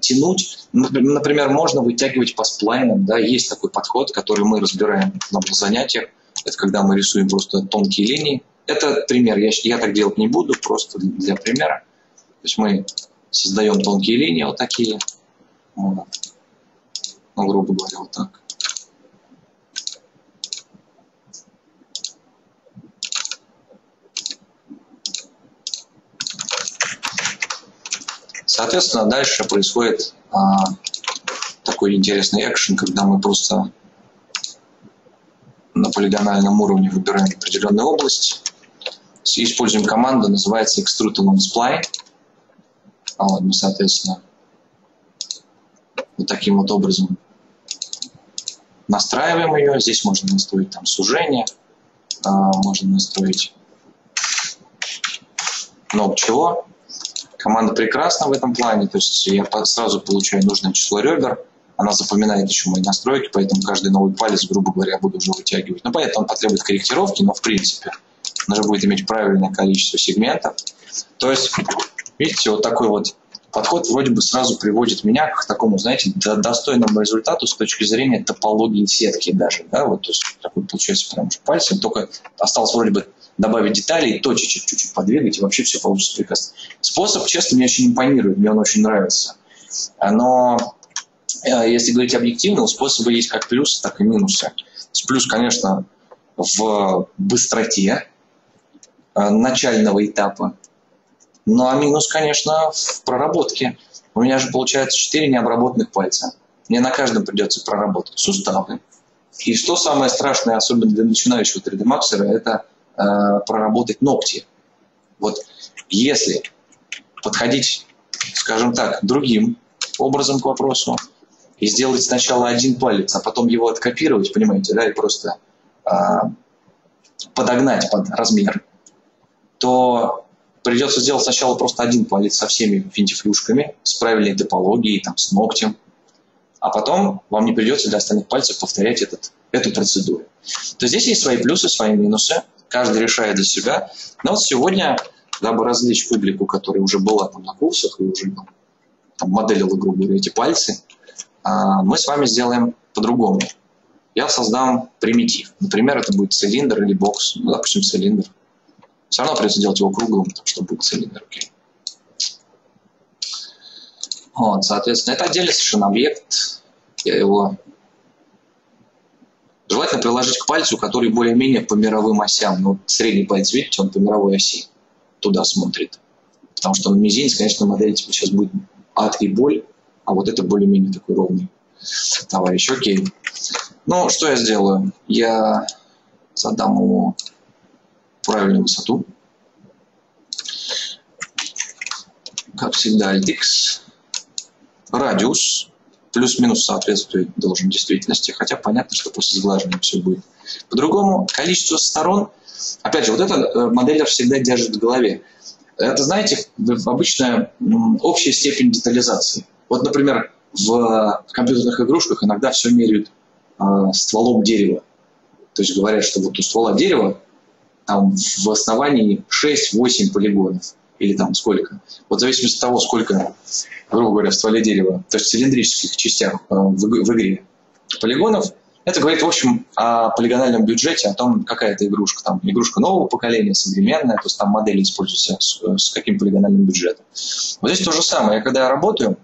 Тянуть, например, можно вытягивать по сплайнам. Да? Есть такой подход, который мы разбираем на занятиях. Это когда мы рисуем просто тонкие линии. Это пример. Я, я так делать не буду, просто для примера. То есть мы создаем тонкие линии, вот такие. Вот. Ну, грубо говоря, вот так. Соответственно, дальше происходит а, такой интересный экшен, когда мы просто на полигональном уровне выбираем определенную область. Используем команду, называется Extrude Along Spline. А вот мы, соответственно, вот таким вот образом Настраиваем ее. Здесь можно настроить там сужение, э, можно настроить много чего. Команда прекрасна в этом плане. То есть я сразу получаю нужное число ребер. Она запоминает еще мои настройки, поэтому каждый новый палец, грубо говоря, я буду уже вытягивать. Ну, понятно, он потребует корректировки, но в принципе он уже будет иметь правильное количество сегментов. То есть, видите, вот такой вот подход вроде бы сразу приводит меня к такому, знаете, достойному результату с точки зрения топологии сетки даже. Да? Вот, то есть, такой получается прям же пальцем, только осталось вроде бы добавить детали и точечек чуть-чуть подвигать, и вообще все получится прекрасно. Способ, честно, мне очень импонирует, мне он очень нравится. Но... Если говорить объективно, у способа есть как плюсы, так и минусы. Плюс, конечно, в быстроте начального этапа. Ну, а минус, конечно, в проработке. У меня же получается четыре необработанных пальца. Мне на каждом придется проработать суставы. И что самое страшное, особенно для начинающего три дэ-максера, это э, проработать ногти. Вот если подходить, скажем так, другим образом к вопросу, и сделать сначала один палец, а потом его откопировать, понимаете, да, и просто э, подогнать под размер, то придется сделать сначала просто один палец со всеми финтифлюшками, с правильной топологией, там, с ногтем, а потом вам не придется для остальных пальцев повторять этот, эту процедуру. То здесь есть свои плюсы, свои минусы, каждый решает для себя. Но вот сегодня, дабы развлечь публику, которая уже была там на курсах и уже там моделила, грубо говоря, эти пальцы, мы с вами сделаем по-другому. Я создам примитив. Например, это будет цилиндр или бокс. Ну, допустим, цилиндр. Все равно придется делать его круглым, так что будет цилиндр. Окей. Вот, соответственно, это отдельный совершенно объект. Я его... Желательно приложить к пальцу, который более-менее по мировым осям. Ну, средний палец, видите, он по мировой оси туда смотрит. Потому что на мизинец, конечно, модель типа, сейчас будет ад и боль. А вот это более-менее такой ровный товарищ. Окей. Ну, что я сделаю? Я задам ему правильную высоту. Как всегда, alt x. Радиус. Плюс-минус соответствует должен действительности. Хотя понятно, что после сглаживания все будет по-другому. Количество сторон. Опять же, вот это моделлер всегда держит в голове. Это, знаете, обычная общая степень детализации. Вот, например, в компьютерных игрушках иногда все меряют э, стволом дерева. То есть говорят, что вот у ствола дерева там в основании шесть-восемь полигонов. Или там сколько. Вот в зависимости от того, сколько, грубо говоря, в стволе дерева, то есть в цилиндрических частях э, в, в игре полигонов, это говорит, в общем, о полигональном бюджете, о том, какая это игрушка. Там игрушка нового поколения, современная, то есть там модели используются с, с каким полигональным бюджетом. Вот здесь то же самое. Я когда я работаю,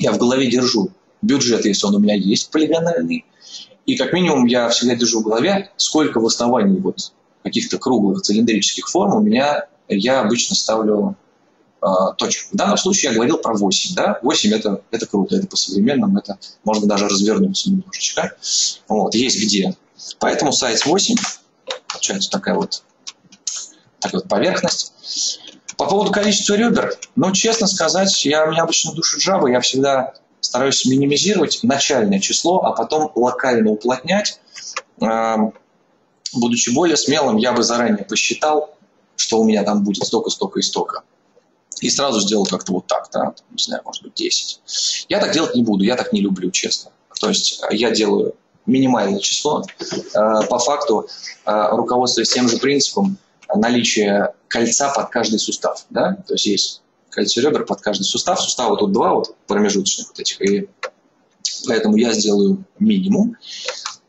я в голове держу бюджет, если он у меня есть, полигональный. И как минимум я всегда держу в голове, сколько в основании вот каких-то круглых цилиндрических форм у меня, я обычно ставлю э, точку. В данном случае я говорил про восемь. Да? восемь это, это круто, это по-современному, это можно даже развернуться немножечко. Вот, есть где. Поэтому size восемь, получается такая вот, такая вот поверхность. По поводу количества ребер, ну, честно сказать, я, меня обычно душит жаба, я всегда стараюсь минимизировать начальное число, а потом локально уплотнять. Будучи более смелым, я бы заранее посчитал, что у меня там будет столько, столько и столько. И сразу сделал как-то вот так, да, не знаю, может быть, десять. Я так делать не буду, я так не люблю, честно. То есть я делаю минимальное число. По факту, руководствуясь тем же принципом, наличие кольца под каждый сустав, да, то есть есть кольцо ребер под каждый сустав, сустава тут два вот промежуточных вот этих, и поэтому я сделаю минимум.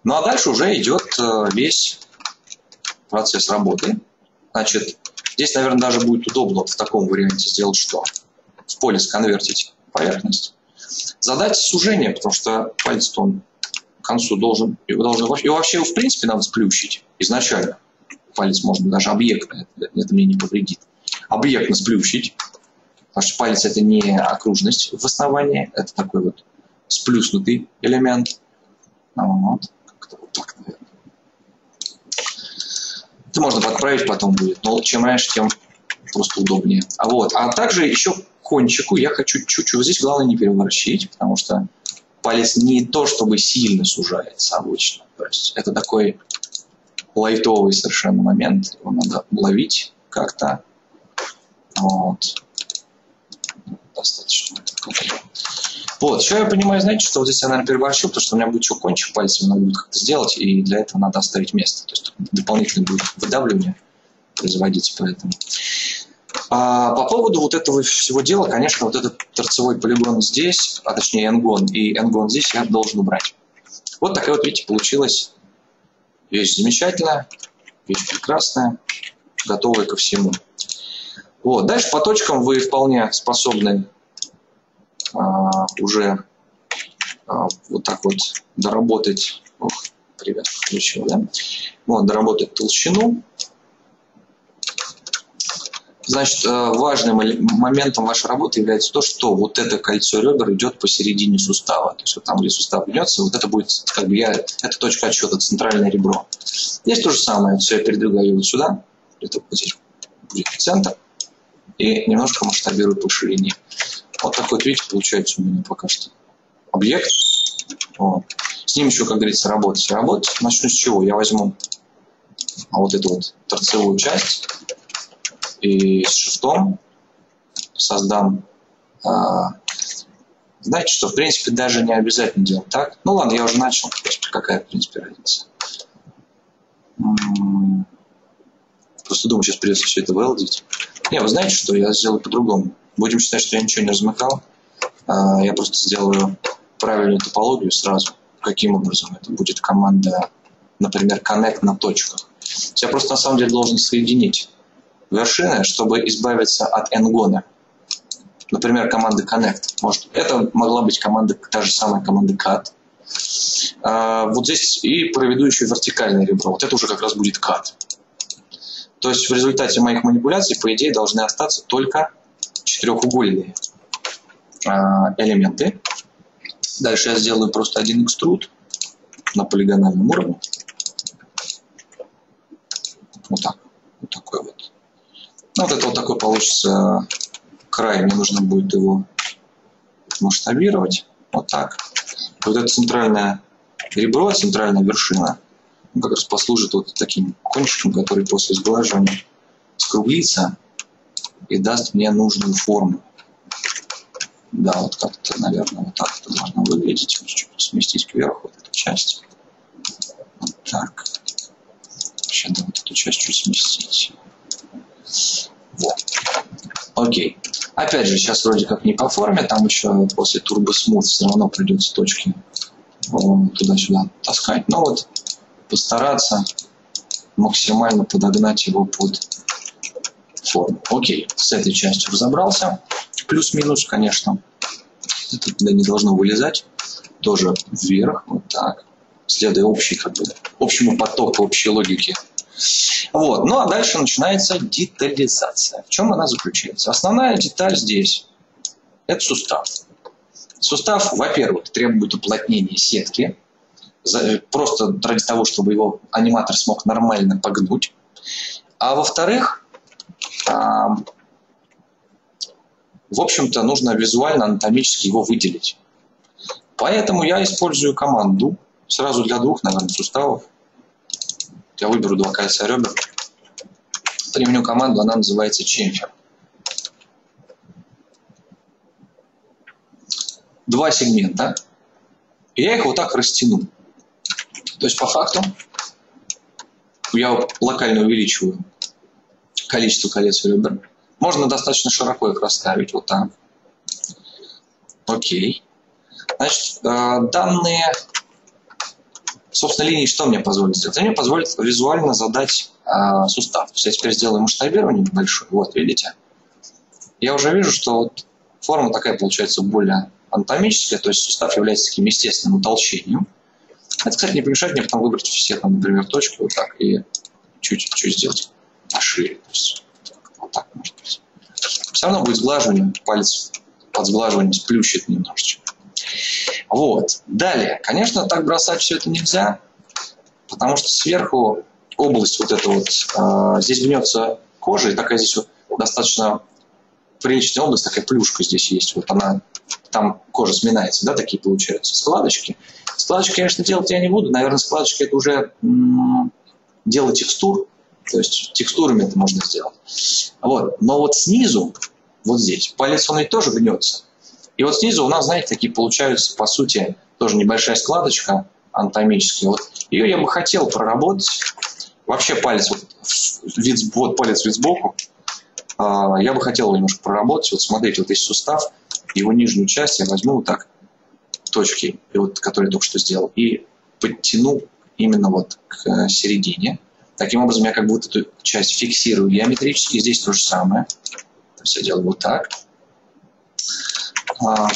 Ну а дальше уже идет весь процесс работы. Значит, здесь, наверное, даже будет удобно вот в таком варианте сделать что? В поле сконвертить поверхность. Задать сужение, потому что палец-то он к концу должен, его должен, его вообще в принципе надо сплющить изначально. Палец можно даже объектно, это мне не повредит. Объектно сплющить, потому что палец это не окружность в основании, это такой вот сплюснутый элемент. Вот. Как-то вот так, наверное. Это можно подправить потом будет, но чем раньше, тем просто удобнее. А, вот. А также еще к кончику я хочу чуть-чуть, здесь главное не переворачивать, потому что палец не то чтобы сильно сужается обычно. То есть это такой лайтовый совершенно момент. Его надо уловить как-то. Вот. Достаточно. Вот, еще я понимаю, знаете, что вот здесь я, наверное, переборщу, потому что у меня будет еще кончик пальцем, надо будет как-то сделать, и для этого надо оставить место. То есть дополнительно будет выдавливание производить, поэтому. А по поводу вот этого всего дела, конечно, вот этот торцевой полигон здесь, а точнее энгон, и энгон здесь я должен убрать. Вот такая вот, видите, получилась вещь замечательная, вещь прекрасная, готовая ко всему. Вот, дальше по точкам вы вполне способны а, уже а, вот так вот доработать, ох, привет, включил, да? Вот, доработать толщину. Значит, важным моментом вашей работы является то, что вот это кольцо ребер идет посередине сустава. То есть вот там, где сустав гнется, вот это будет, как бы я, это точка отсчета, центральное ребро. Здесь то же самое, все я передвигаю вот сюда, это здесь будет центр, и немножко масштабирую по ширине. Вот такой вот, видите, получается у меня пока что объект. Вот. С ним еще, как говорится, работать. Работать начну с чего? Я возьму вот эту вот торцевую часть. И с шифтом создам. А, знаете, что в принципе даже не обязательно делать так. Ну ладно, я уже начал. Какая в принципе разница? Просто думаю, сейчас придется все это вылдить. Не, вы знаете, что я сделаю по-другому. Будем считать, что я ничего не размыкал. А, я просто сделаю правильную топологию сразу. Каким образом? Это будет команда, например, connect на точках. Я просто на самом деле должен соединить вершины, чтобы избавиться от энгона. Например, команда connect. Может, это могла быть команда, та же самая команда cut. А, вот здесь и проведу еще вертикальное ребро. Вот это уже как раз будет cut. То есть в результате моих манипуляций, по идее, должны остаться только четырехугольные а, элементы. Дальше я сделаю просто один экструд на полигональном уровне. Вот так. Вот такой вот. Ну, вот это вот такой получится край, мне нужно будет его масштабировать, вот так. Вот это центральное ребро, центральная вершина, он как раз послужит вот таким кончиком, который после сглаживания скруглится и даст мне нужную форму. Да, вот как-то, наверное, вот так это должно выглядеть, сместить кверху вот эту часть. Вот так. Сейчас надо вот эту часть чуть сместить. Вот. Окей. Опять же, сейчас вроде как не по форме, там еще после TurboSmooth все равно придется точки туда-сюда таскать. Но вот постараться максимально подогнать его под форму. Окей, с этой частью разобрался. Плюс-минус, конечно. Это туда не должно вылезать. Тоже вверх, вот так. Следуя общей, как бы, общему потоку, общей логике. Вот. Ну а дальше начинается детализация. В чем она заключается? Основная деталь здесь – это сустав. Сустав, во-первых, требует уплотнения сетки, просто ради того, чтобы его аниматор смог нормально погнуть. А во-вторых, в общем-то, нужно визуально, анатомически его выделить. Поэтому я использую команду сразу для двух, наверное, суставов. Я выберу два кольца ребер, применю команду, она называется chamfer. Два сегмента, и я их вот так растяну. То есть по факту я локально увеличиваю количество колец ребер. Можно достаточно широко их расставить, вот так. Окей. Значит, данные... Собственно, линии что мне позволит сделать? Они мне позволят визуально задать э, сустав. То есть я теперь сделаю масштабирование небольшое. Вот, видите? Я уже вижу, что вот форма такая получается более анатомическая. То есть сустав является таким естественным утолщением. Это, кстати, не помешает мне потом выбрать все, там, например, точки вот так и чуть-чуть сделать пошире. То есть вот так может быть. Все равно будет сглаживание. Палец под сглаживанием сплющит немножечко. Вот. Далее. Конечно, так бросать все это нельзя, потому что сверху область вот эта вот, э, здесь гнется кожа, и такая здесь вот достаточно приличной области, такая плюшка здесь есть, вот она, там кожа сминается, да, такие получаются складочки. Складочки, конечно, делать я не буду, наверное, складочки это уже дело текстур, то есть текстурами это можно сделать. Вот, но вот снизу, вот здесь, палец он ведь тоже гнется. И вот снизу у нас, знаете, такие получаются, по сути, тоже небольшая складочка анатомическая. Вот ее я бы хотел проработать. Вообще палец, вот, вид, вот палец вид сбоку, я бы хотел немножко проработать. Вот смотрите, вот есть сустав, его нижнюю часть я возьму вот так, точки, и вот, которые я только что сделал, и подтяну именно вот к середине. Таким образом я как будто эту часть фиксирую геометрически, здесь то же самое. То есть я делаю вот так.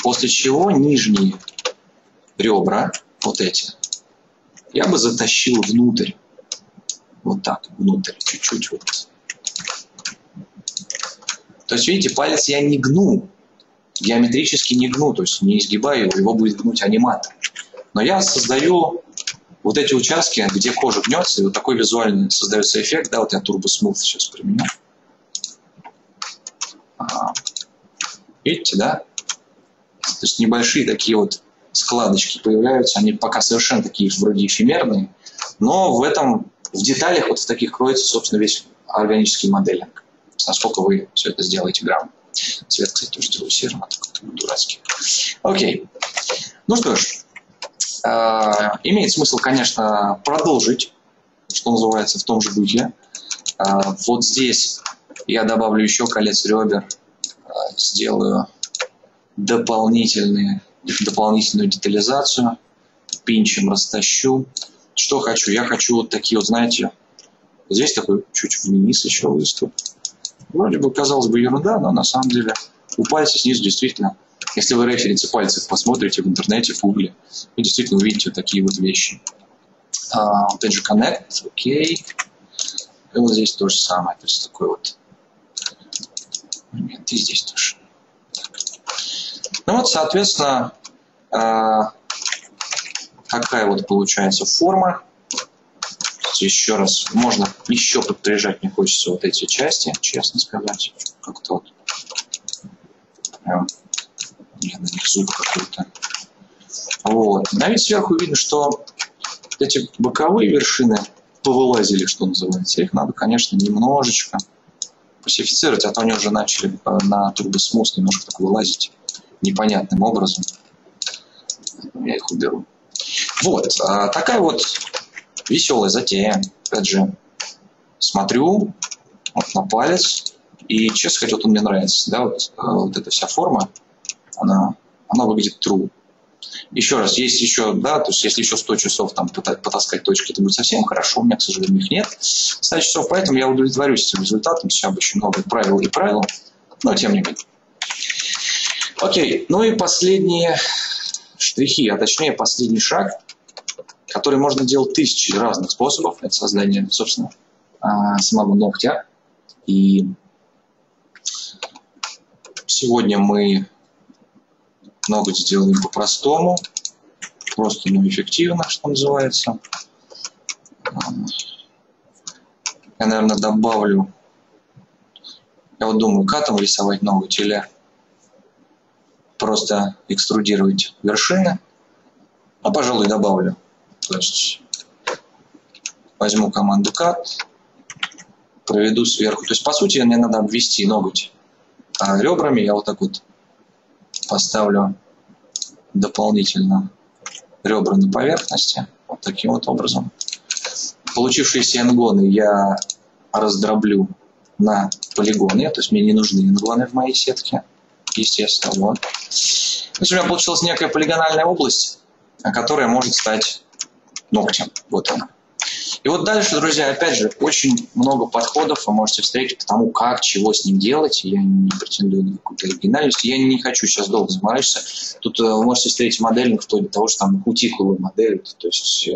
После чего нижние ребра, вот эти, я бы затащил внутрь. Вот так, внутрь, чуть-чуть вот. То есть, видите, палец я не гну, геометрически не гну, то есть не изгибаю его, его будет гнуть аниматор. Но я создаю вот эти участки, где кожа гнется, и вот такой визуальный создается эффект, да, вот я TurboSmooth сейчас применю. Видите, да? То есть небольшие такие вот складочки появляются, они пока совершенно такие вроде эфемерные, но в этом, в деталях вот в таких кроется, собственно, весь органический моделинг, насколько вы все это сделаете грамм. Цвет, кстати, тоже делаю серым, а такой дурацкий. Окей. Ну что ж, э, имеет смысл, конечно, продолжить, что называется, в том же духе. Э, вот здесь я добавлю еще колец ребер, э, сделаю дополнительные, дополнительную детализацию, пинчем растащу. Что хочу? Я хочу вот такие вот, знаете, здесь такой чуть вниз еще выступ. Вроде бы, казалось бы, ерунда, но на самом деле у пальца снизу действительно, если вы референсы пальцев посмотрите в интернете, в гугле, вы действительно увидите вот такие вот вещи. А, вот это же Connect, окей. И вот здесь то же самое, то есть такой вот момент, и здесь тоже. Ну вот, соответственно, такая вот получается форма. Еще раз, можно еще подприжать, мне хочется вот эти части, честно сказать. Как-то вот прям я на них зуб какой-то. Вот. На вид сверху видно, что эти боковые вершины повылазили, что называется. Их надо, конечно, немножечко пассифицировать, а то они уже начали на TurboSmooth немножко так вылазить непонятным образом. Я их уберу. Вот. Такая вот веселая затея. Опять же, смотрю вот на палец, и, честно сказать, вот он мне нравится. Да, вот, вот эта вся форма, она, она выглядит true. Еще раз, есть еще, да, то есть если еще сто часов там потаскать точки, это будет совсем хорошо. У меня, к сожалению, их нет. сто часов, поэтому я удовлетворюсь этим результатом. Сейчас еще много правил и правил, но тем не менее. Окей, ну и последние штрихи, а точнее последний шаг, который можно делать тысячи разных способов. Это создание, собственно, самого ногтя. И сегодня мы ноготь сделаем по-простому, просто, но эффективно, что называется. Я, наверное, добавлю, я вот думаю, катом рисовать ноготь или просто экструдировать вершины. А, пожалуй, добавлю. То есть возьму команду Cut, проведу сверху. То есть, по сути, мне надо обвести ноготь ребрами. Я вот так вот поставлю дополнительно ребра на поверхности. Вот таким вот образом. Получившиеся энгоны я раздроблю на полигоны. То есть, мне не нужны энгоны в моей сетке. Естественно, вот. То есть, у меня получилась некая полигональная область, которая может стать ногтем. Вот она. И вот дальше, друзья, опять же, очень много подходов вы можете встретить по тому, как, чего с ним делать. Я не претендую на какую-то оригинальность. Я не хочу сейчас долго заморачиваться. Тут вы можете встретить моделинг вплоть до того, что там кутикулы моделят, то есть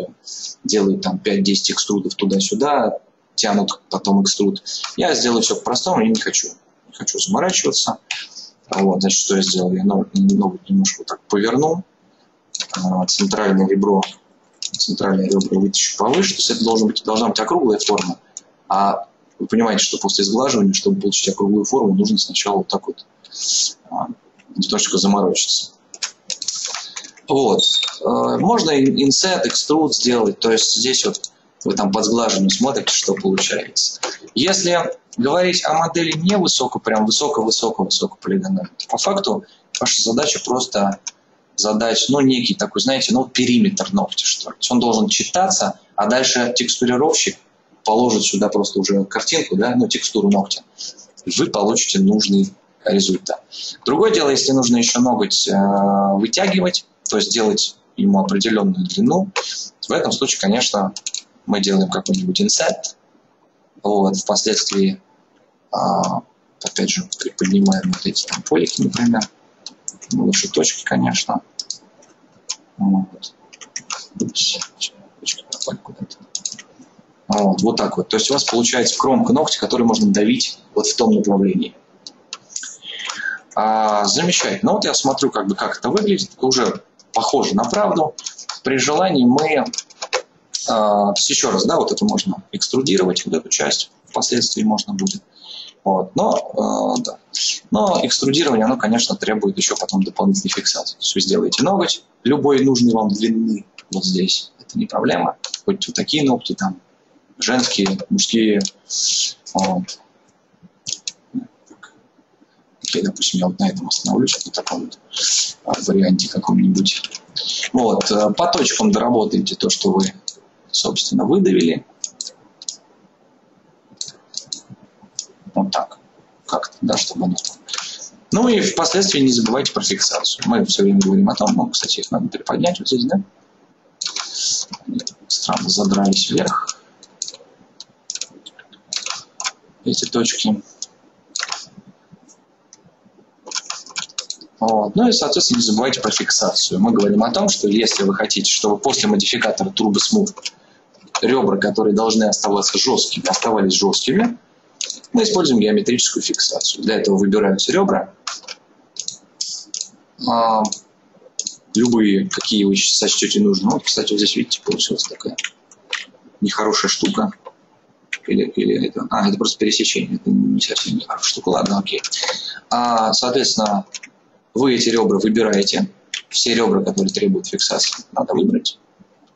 делают там пять-десять экструдов туда-сюда, тянут потом экструд. Я сделаю все по-простому, я не хочу. Не хочу заморачиваться. Вот, значит, что я сделал? Я ноготь немножко вот так поверну. Центральное ребро центральные ребра вытащу повыше, то есть это должен быть, должна быть округлая форма, а Вы понимаете, что после сглаживания, чтобы получить округлую форму, нужно сначала вот так вот немножечко заморочиться. Вот. Можно Inset, Extrude сделать. То есть здесь вот вы там под сглаживанием смотрите, что получается. Если говорить о модели не высоко, прям высоко-высоко-высоко полигональной, по факту ваша задача просто задать, ну, некий такой, знаете, ну, периметр ногтя, что ли. То есть он должен читаться, а дальше текстурировщик положит сюда просто уже картинку, да, ну, текстуру ногтя. И вы получите нужный результат. Другое дело, если нужно еще ноготь э, вытягивать, то есть делать ему определенную длину, в этом случае, конечно, мы делаем какой-нибудь инсет. Вот, впоследствии, э, опять же, приподнимаем вот эти там полики, например. Лучше точки, конечно. Вот. Вот, вот так вот. То есть у вас получается кромка ногтя, которую можно давить вот в том направлении. А, замечательно. Ну, вот я смотрю, как бы, как это выглядит. Уже похоже на правду. При желании мы... А, еще раз, да, вот это можно экструдировать, вот эту часть впоследствии можно будет. Вот. Но, э, да. Но экструдирование, оно, конечно, требует еще потом дополнительной фиксации. То есть вы сделаете ноготь любой нужной вам длины вот здесь. Это не проблема. Хоть вот такие ногти, там, женские, мужские. Вот. Окей, допустим, я вот на этом остановлюсь, на таком вот варианте каком-нибудь. Вот. По точкам доработаете то, что вы, собственно, выдавили. Вот так, как-то, да, чтобы оно там. Ну и впоследствии не забывайте про фиксацию. Мы все время говорим о том, ну, кстати, их надо приподнять вот здесь, да? Они странно задрались вверх. Эти точки. Вот. Ну и, соответственно, не забывайте про фиксацию. Мы говорим о том, что если вы хотите, чтобы после модификатора TurboSmooth ребра, которые должны оставаться жесткими, оставались жесткими, мы используем геометрическую фиксацию. Для этого выбираются ребра. А, любые, какие вы сочтете нужным. Вот, кстати, вот здесь, видите, получилась такая нехорошая штука. Или, или это... А, это просто пересечение. Это не совсем нехорошая штука. Ладно, окей. А, соответственно, вы эти ребра выбираете. Все ребра, которые требуют фиксации, надо выбрать.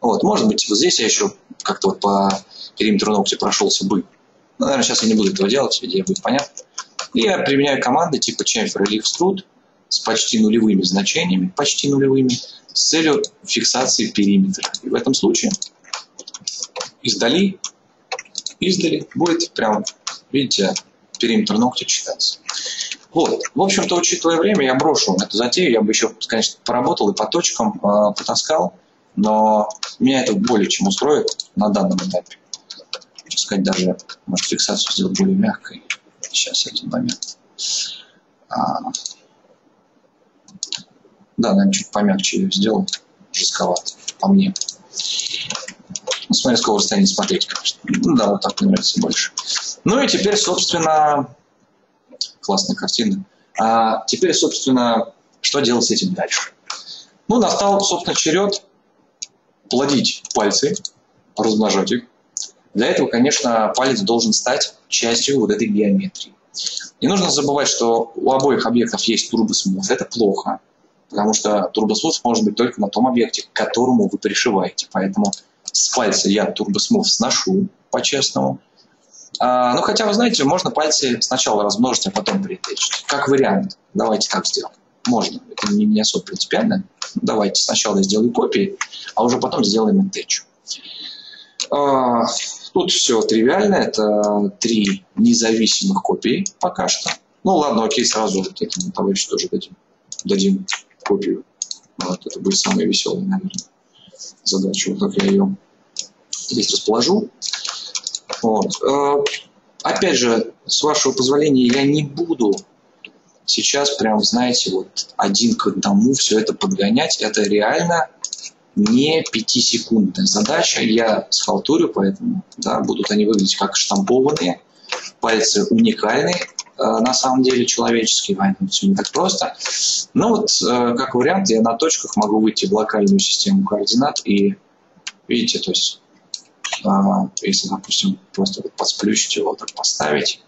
Вот, может быть, вот здесь я еще как-то вот по периметру ногтя прошелся бы. Ну, наверное, сейчас я не буду этого делать, идея будет понятна. И я применяю команды типа chamfer или extrude с почти нулевыми значениями, почти нулевыми, с целью фиксации периметра. И в этом случае издали, издали будет прям, видите, периметр ногтя читаться. Вот. В общем-то, учитывая время, я брошу эту затею. Я бы еще, конечно, поработал и по точкам э, потаскал, но меня это более чем устроит на данном этапе. Сказать, даже, может, фиксацию сделать более мягкой. Сейчас, один момент. А... Да, наверное, чуть помягче ее сделал. Жестковато, по мне. Ну, смотри, с какого расстояния смотреть, конечно. Ну, да, вот так мне нравится больше. Ну и теперь, собственно... Классная картина. А теперь, собственно, что делать с этим дальше? Ну, настал, собственно, черед плодить пальцы, размножать их. Для этого, конечно, палец должен стать частью вот этой геометрии. Не нужно забывать, что у обоих объектов есть TurboSmooth. Это плохо, потому что TurboSmooth может быть только на том объекте, к которому вы пришиваете. Поэтому с пальца я TurboSmooth сношу, по-честному. А, ну, хотя, вы знаете, можно пальцы сначала размножить, а потом перетечь. Как вариант. Давайте так сделаем. Можно. Это не, не особо принципиально. Давайте сначала я сделаю копии, а уже потом сделаем attach. А, Тут все тривиально, это три независимых копии пока что. Ну ладно, окей, сразу вот этому товарищу тоже дадим, дадим копию. Вот, это будет самая веселая, наверное, задача. Вот так я ее здесь расположу. Вот. Опять же, с вашего позволения, я не буду сейчас прям, знаете, вот один к одному все это подгонять. Это реально... не пятисекундная задача. Я схалтурю, поэтому да, будут они выглядеть как штампованные. Пальцы уникальные, э, на самом деле, человеческие. Поэтому все не так просто. Но вот, э, как вариант, я на точках могу выйти в локальную систему координат. И, видите, то есть Если, допустим, просто подсплющить его, так поставить,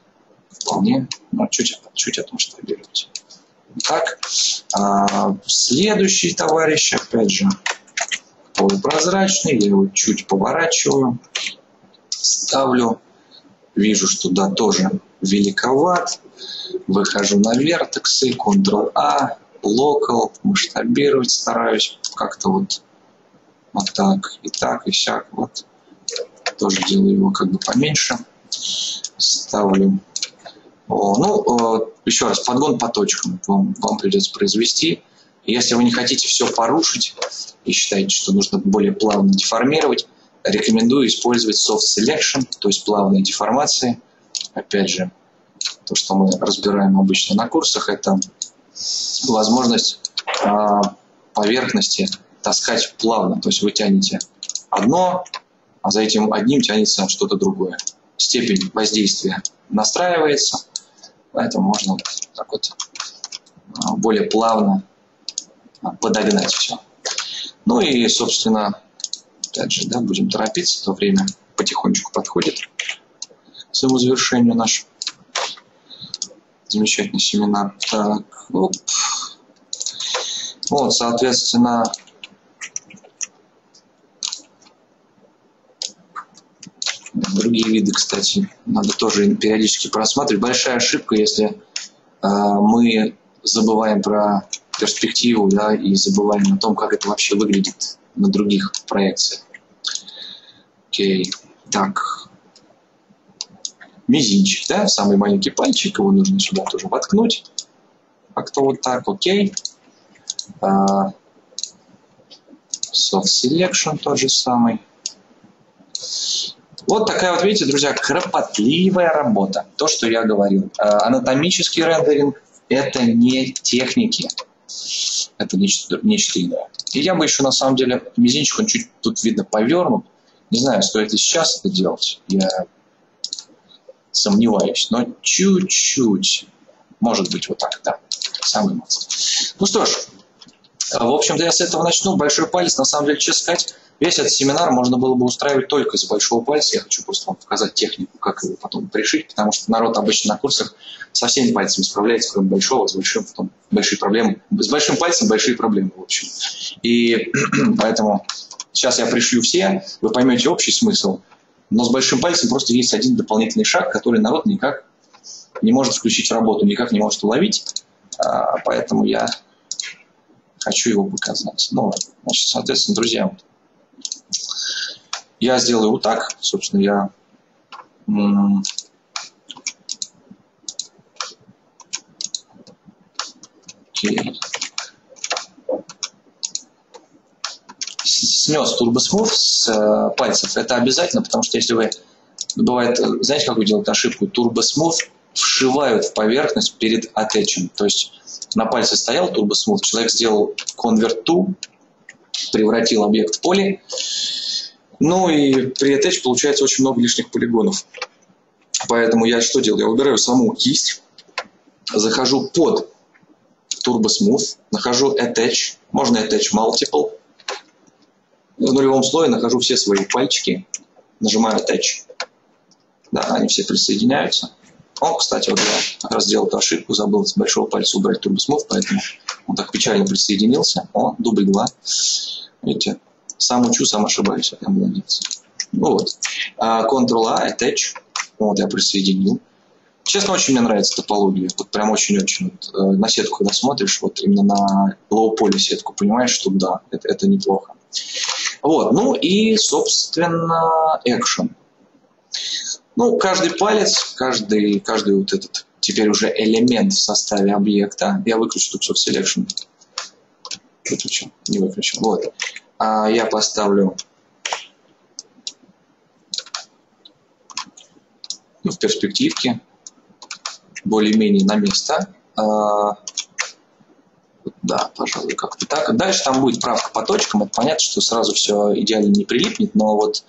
вполне, но чуть, чуть отмасштабировать. Так, следующий товарищ, опять же, полупрозрачный, я его чуть поворачиваю, ставлю, вижу, что да, тоже великоват, выхожу на вертексы, контрол а, локал, масштабировать стараюсь, как-то вот, вот так, и так, и сяк, вот, тоже делаю его как бы поменьше, ставлю. О, ну, еще раз, подгон по точкам вам, вам придется произвести. Если вы не хотите все порушить и считаете, что нужно более плавно деформировать, рекомендую использовать soft selection, то есть плавные деформации. Опять же, то, что мы разбираем обычно на курсах, это возможность а, поверхности таскать плавно. То есть вы тянете одно, а за этим одним тянется что-то другое. Степень воздействия настраивается, поэтому можно вот так вот более плавно подогнать все. Ну и, собственно, опять же, да, будем торопиться, то время потихонечку подходит к своему завершению наш замечательный семинар. Так, оп. Вот, соответственно, другие виды, кстати, надо тоже периодически просматривать. Большая ошибка, если э, мы забываем про перспективу, да, и забываем о том, как это вообще выглядит на других проекциях. Окей, так. Мизинчик, да, самый маленький пальчик, его нужно сюда тоже воткнуть. Как-то вот так, окей. Uh, soft selection тот же самый. Вот такая вот, видите, друзья, кропотливая работа. То, что я говорил. Анатомический рендеринг – это не техники. Это нечто, нечто иное. И я бы еще, на самом деле, мизинчик, он чуть тут, видно, повернут. Не знаю, стоит ли сейчас это делать. Я сомневаюсь. Но чуть-чуть. Может быть, вот так, да. Самый максимум. Ну что ж, в общем-то, я с этого начну. Большой палец, на самом деле, честно сказать, весь этот семинар можно было бы устраивать только из большого пальца. Я хочу просто вам показать технику, как его потом решить, потому что народ обычно на курсах со всеми пальцами справляется, кроме большого, с большим потом большие проблемы. С большим пальцем большие проблемы, в общем. И поэтому сейчас я пришлю все, вы поймете общий смысл, но с большим пальцем просто есть один дополнительный шаг, который народ никак не может включить в работу, никак не может уловить, поэтому я хочу его показать. Ну, значит, соответственно, друзья, я сделаю вот так, собственно, я okay. Снес TurboSmooth с э, пальцев. Это обязательно, потому что если вы, бывает, знаете, как вы делаете ошибку, TurboSmooth вшивают в поверхность перед attaching. То есть на пальце стоял TurboSmooth, человек сделал Convert to, превратил объект в поле. Ну и при attach получается очень много лишних полигонов. Поэтому я что делаю? Я убираю саму кисть, захожу под TurboSmooth, нахожу attach, можно attach multiple. В нулевом слое нахожу все свои пальчики, нажимаю attach. Да, они все присоединяются. О, кстати, вот я как раз сделал эту ошибку, забыл с большого пальца убрать TurboSmooth, поэтому он так печально присоединился. О, дубль два. Видите? Сам учу, сам ошибаюсь. Ну вот. контрол а, attach. Вот я присоединил. Честно, очень мне нравится топология. Вот прям очень-очень. Вот, на сетку, когда смотришь, вот именно на лоу-поле сетку, понимаешь, что да, это, это неплохо. Вот. Ну и, собственно, action. Ну, каждый палец, каждый, каждый вот этот теперь уже элемент в составе объекта. Я выключу тут soft selection. Выключу, не выключу. Вот. Я поставлю, ну, в перспективке более-менее на место. А, да, пожалуй, как-то так. Дальше там будет правка по точкам. Это понятно, что сразу все идеально не прилипнет, но вот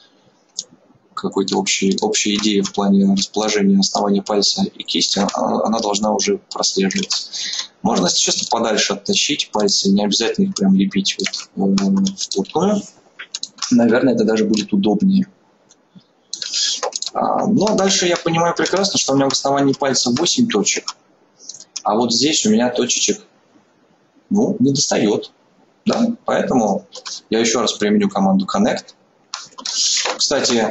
какой-то общей, общей идеи в плане расположения основания пальца и кисти, она, она должна уже прослеживаться. Можно, если честно, подальше оттащить пальцы, не обязательно их прям лепить вот, вот, вплотную. Наверное, это даже будет удобнее. Но дальше я понимаю прекрасно, что у меня в основании пальца восемь точек, а вот здесь у меня точечек ну, не достает. Да? Поэтому я еще раз применю команду Connect. Кстати,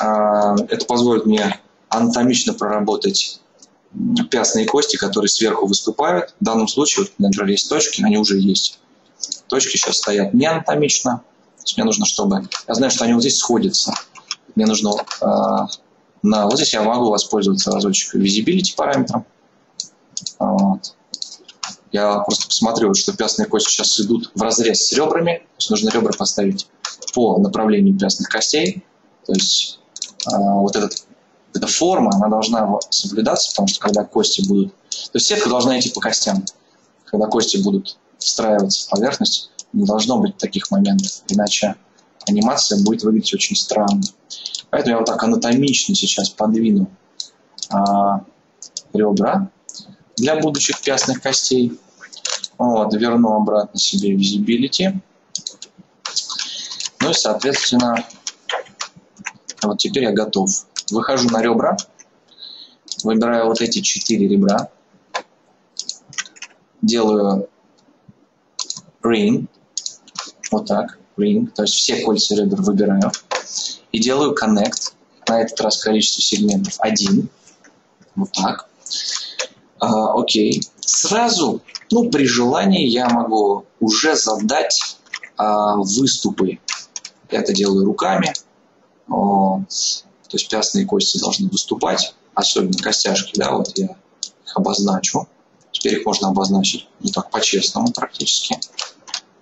это позволит мне анатомично проработать пястные кости, которые сверху выступают. В данном случае, вот, например, есть точки, они уже есть. Точки сейчас стоят не анатомично. То есть мне нужно, чтобы... Я знаю, что они вот здесь сходятся. Мне нужно... Э, на... Вот здесь я могу воспользоваться разочек Visibility параметром. Вот. Я просто посмотрю, что пястные кости сейчас идут в разрез с ребрами. То есть нужно ребра поставить по направлению пястных костей. То есть э, вот этот... эта форма, она должна соблюдаться, потому что когда кости будут... То есть сетка должна идти по костям. Когда кости будут встраиваться в поверхность, не должно быть таких моментов, иначе анимация будет выглядеть очень странно. Поэтому я вот так анатомично сейчас подвину а, ребра для будущих пястных костей. Вот, верну обратно себе Visibility. Ну и, соответственно, вот теперь я готов. Выхожу на ребра, выбираю вот эти четыре ребра, делаю ring, вот так, ring, то есть все кольца ребер выбираю, и делаю connect, на этот раз количество сегментов один, вот так, а, окей. Сразу, ну при желании я могу уже задать а, выступы, это делаю руками. Вот. То есть пястные кости должны выступать, особенно костяшки, да, вот я их обозначу. Теперь их можно обозначить, ну так, по-честному практически,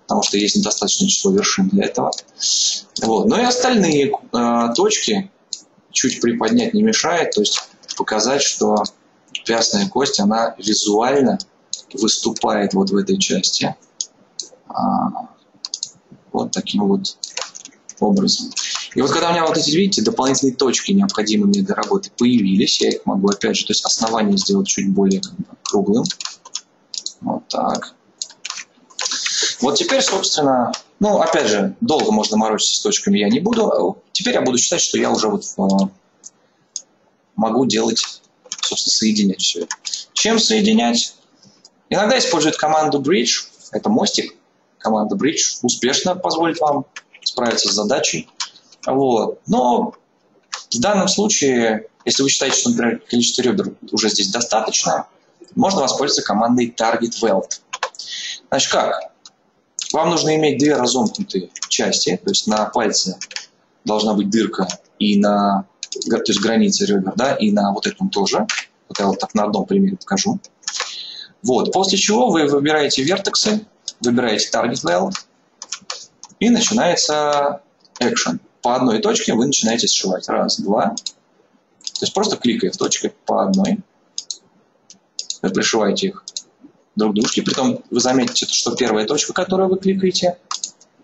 потому что есть недостаточное число вершин для этого. Вот. Ну и остальные э, точки чуть приподнять не мешает, то есть показать, что пястная кость, она визуально выступает вот в этой части. А, вот таким вот образом. И вот когда у меня вот эти, видите, дополнительные точки, необходимые мне для работы, появились, я их могу, опять же, то есть основание сделать чуть более как бы круглым. Вот так. Вот теперь, собственно, ну, опять же, долго можно морочиться с точками я не буду. Теперь я буду считать, что я уже вот э, могу делать, собственно, соединять все это. Чем соединять? Иногда используют команду Bridge, это мостик. Команда Bridge успешно позволит вам справиться с задачей. Вот. Но в данном случае, если вы считаете, что, например, количество ребер уже здесь достаточно, можно воспользоваться командой Target Weld. Значит, как? Вам нужно иметь две разомкнутые части, то есть на пальце должна быть дырка и на, то есть граница ребер, да, и на вот этом тоже. Вот я вот так на одном примере покажу. Вот. После чего вы выбираете вертексы, выбираете Target Weld, и начинается экшен. По одной точке вы начинаете сшивать. Раз, два. То есть просто кликая в точке по одной. Вы пришиваете их друг к дружке. Притом вы заметите, что первая точка, которую вы кликаете,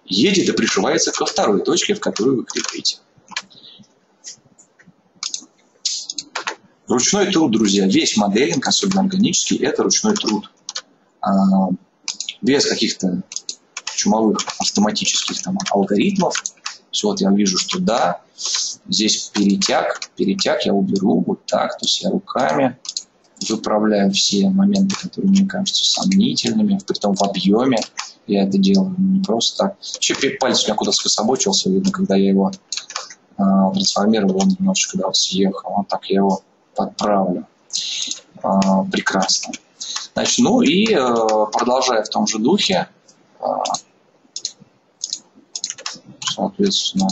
едет и пришивается ко второй точке, в которую вы кликаете. Ручной труд, друзья. Весь моделинг, особенно органический, это ручной труд. А, без каких-то чумовых автоматических там алгоритмов. Все, вот я вижу, что да, здесь перетяг, перетяг я уберу вот так, то есть я руками выправляю все моменты, которые мне кажутся сомнительными, притом в объеме я это делаю не просто так. Еще палец у меня куда-то скособочился, видно, когда я его э, трансформировал, он немножечко да, вот съехал, вот так я его подправлю. Э, прекрасно. Значит, ну и э, продолжая в том же духе, э, соответственно,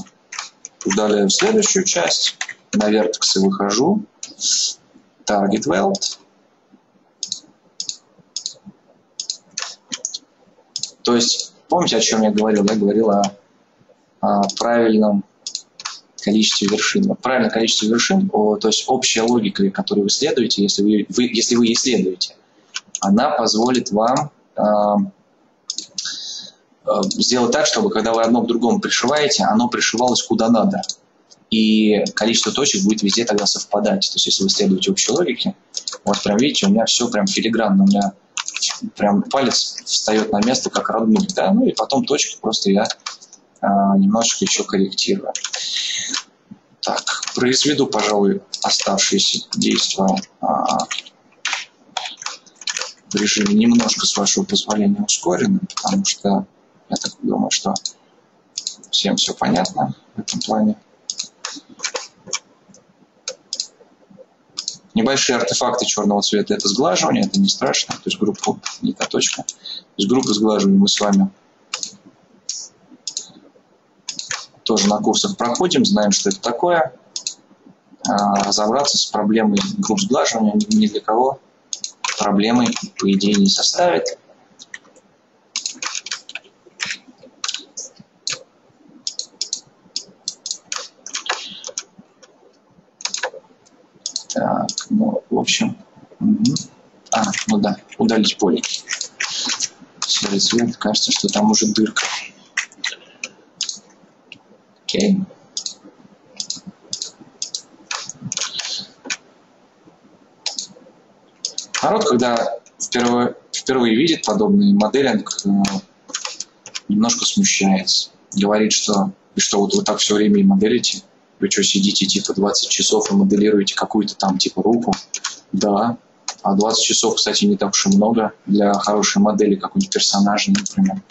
удаляю следующую часть, на вертексы выхожу, Target Weld. То есть, помните, о чем я говорил? Я говорил о, о правильном количестве вершин. Правильное количество вершин, о, то есть общая логика, которую вы следуете, если вы, вы, если вы ей следуете, она позволит вам... Э, сделать так, чтобы когда вы одно к другому пришиваете, оно пришивалось куда надо. И количество точек будет везде тогда совпадать. То есть, если вы следуете общей логике, вот прям видите, у меня все прям филигранно, у меня прям палец встает на место как родной. Да? Ну и потом точки просто я а, немножечко еще корректирую. Так, произведу, пожалуй, оставшиеся действия а, в режиме немножко, с вашего позволения, ускоренным, потому что я так думаю, что всем все понятно в этом плане. Небольшие артефакты черного цвета – это сглаживание, это не страшно, то есть группа не та точка. То есть группы сглаживания мы с вами тоже на курсах проходим, знаем, что это такое. А разобраться с проблемой групп сглаживания ни для кого проблемой, по идее, не составит. Так, ну, в общем... Угу. А, ну да, удалить поле. Серый цвет, кажется, что там уже дырка. Окей. Народ, когда впервые, впервые видит подобный моделинг, немножко смущается. Говорит, что, и что вот вы так все время и моделите. Вы что, сидите типа двадцать часов и моделируете какую-то там типа руку? Да. А двадцать часов, кстати, не так уж и много для хорошей модели какой-нибудь персонажа, например.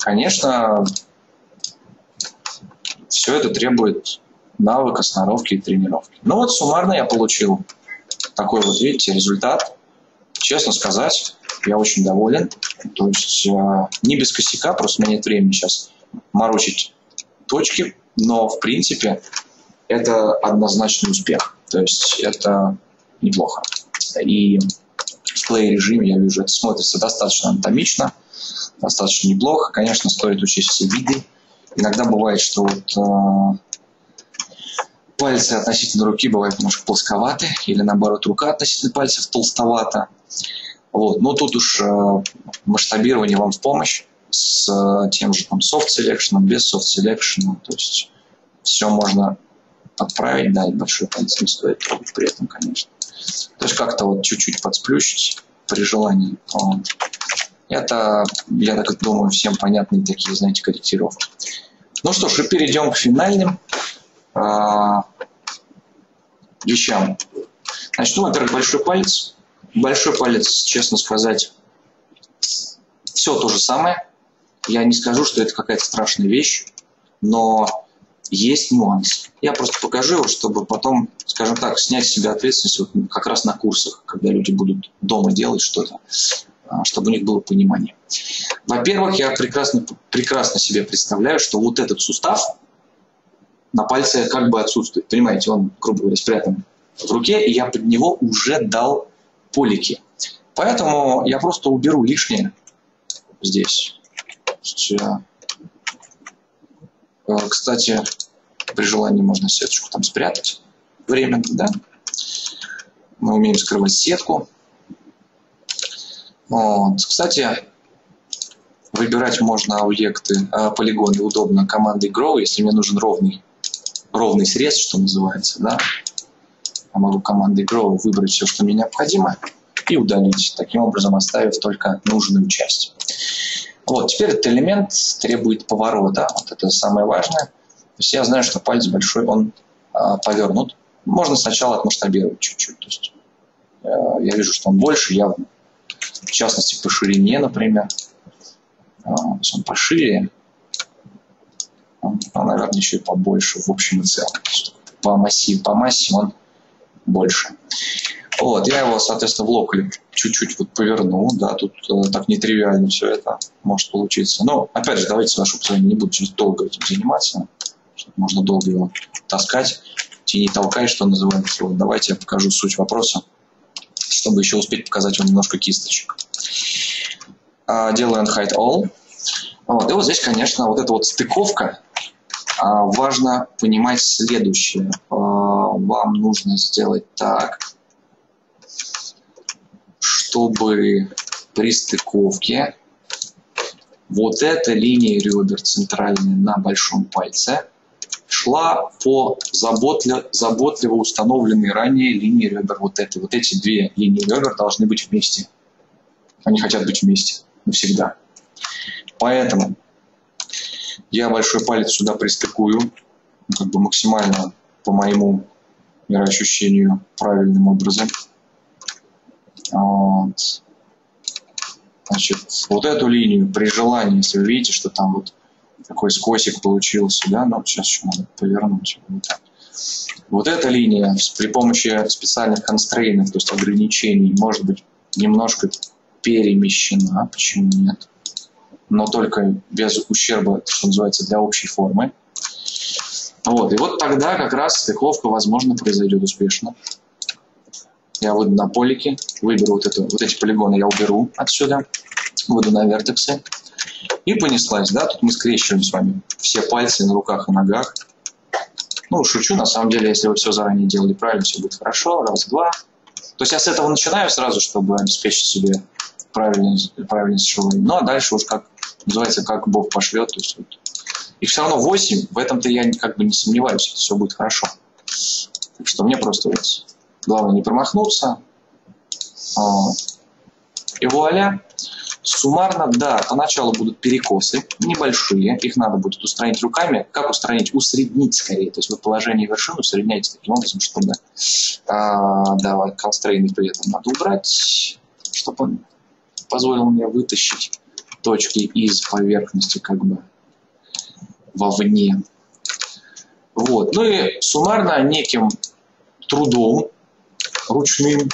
Конечно, все это требует навыка, сноровки и тренировки. Ну вот суммарно я получил такой вот, видите, результат. Честно сказать, я очень доволен. То есть не без косяка, просто у меня нет времени сейчас морочить точки, но в принципе... это однозначный успех. То есть это неплохо. И в плей-режиме, я вижу, это смотрится достаточно анатомично, достаточно неплохо. Конечно, стоит учесть все виды. Иногда бывает, что вот, э, пальцы относительно руки бывают немножко плосковаты, или наоборот, рука относительно пальцев толстовата. Вот. Но тут уж э, масштабирование вам в помощь с э, тем же там софт-селекшеном, без софт-селекшена. То есть все можно... подправить, да, и большой палец не стоит трогать при этом, конечно. То есть как-то вот чуть-чуть подсплющить при желании. Это, я так думаю, всем понятные такие, знаете, корректировки. Ну что ж, и перейдем к финальным а, вещам. Значит, ну, во-первых, большой палец. Большой палец, честно сказать, все то же самое. Я не скажу, что это какая-то страшная вещь, но... есть нюанс. Я просто покажу его, чтобы потом, скажем так, снять с себя ответственность вот как раз на курсах, когда люди будут дома делать что-то, чтобы у них было понимание. Во-первых, я прекрасно, прекрасно себе представляю, что вот этот сустав на пальце как бы отсутствует. Понимаете, он, грубо говоря, спрятан в руке, и я под него уже дал полики. Поэтому я просто уберу лишнее здесь. Кстати, при желании можно сеточку там спрятать временно, да. Мы умеем скрывать сетку. Вот. Кстати, выбирать можно объекты, полигоны удобно командой Grow, если мне нужен ровный, ровный срез, что называется, да. Я могу командой Grow выбрать все, что мне необходимо, и удалить, таким образом оставив только нужную часть. Вот, теперь этот элемент требует поворота. Вот это самое важное. То есть я знаю, что палец большой, он э, повернут. Можно сначала отмасштабировать чуть-чуть. То есть, э, я вижу, что он больше явно. В частности, по ширине, например. Э, то есть он пошире. Он, он, наверное, еще и побольше в общем и целом. По массе, по массе он больше. Вот, я его, соответственно, в локале чуть-чуть вот поверну, да, тут э, так нетривиально все это может получиться. Но, опять же, давайте, с вашего позволения, не буду сейчас долго этим заниматься, чтобы можно долго его таскать, тяни толкай, что называется. Вот, давайте я покажу суть вопроса, чтобы еще успеть показать вам немножко кисточек. А, делаю unhide all. Вот, и вот здесь, конечно, вот эта вот стыковка. А, важно понимать следующее. А, вам нужно сделать так... чтобы при стыковке вот эта линия ребер центральная на большом пальце шла по заботливо, заботливо установленной ранее линии ребер. Вот, этой. Вот эти две линии ребер должны быть вместе. Они хотят быть вместе навсегда. Поэтому я большой палец сюда пристыкую, как бы максимально по моему мироощущению правильным образом. Вот. Значит, вот эту линию при желании, если вы видите, что там вот такой скосик получился, да, но сейчас еще надо повернуть. Вот эта линия при помощи специальных констрейнов, то есть ограничений, может быть немножко перемещена, почему нет, но только без ущерба, что называется, для общей формы. Вот, и вот тогда как раз стыковка, возможно, произойдет успешно. Я выйду на полики, выберу вот, это, вот эти полигоны, я уберу отсюда, выйду на вертексы. И понеслась, да, тут мы скрещиваем с вами все пальцы на руках и ногах. Ну, шучу, на самом деле, если вы все заранее делали правильно, все будет хорошо, раз, два. То есть я с этого начинаю сразу, чтобы обеспечить себе правильность, правильность швы. Ну, а дальше уж, как называется, как Бог пошлет. То есть, вот. Их все равно восемь, в этом-то я как бы не сомневаюсь, все будет хорошо. Так что мне просто вот, главное не промахнуться. И вуаля. Суммарно, да, поначалу будут перекосы, небольшие, их надо будет устранить руками. Как устранить? Усреднить скорее. То есть вы положение вершины усредняете таким образом, чтобы а, да, констрейны при этом надо убрать, чтобы он позволил мне вытащить точки из поверхности как бы вовне. Вот. Ну и суммарно неким трудом ручным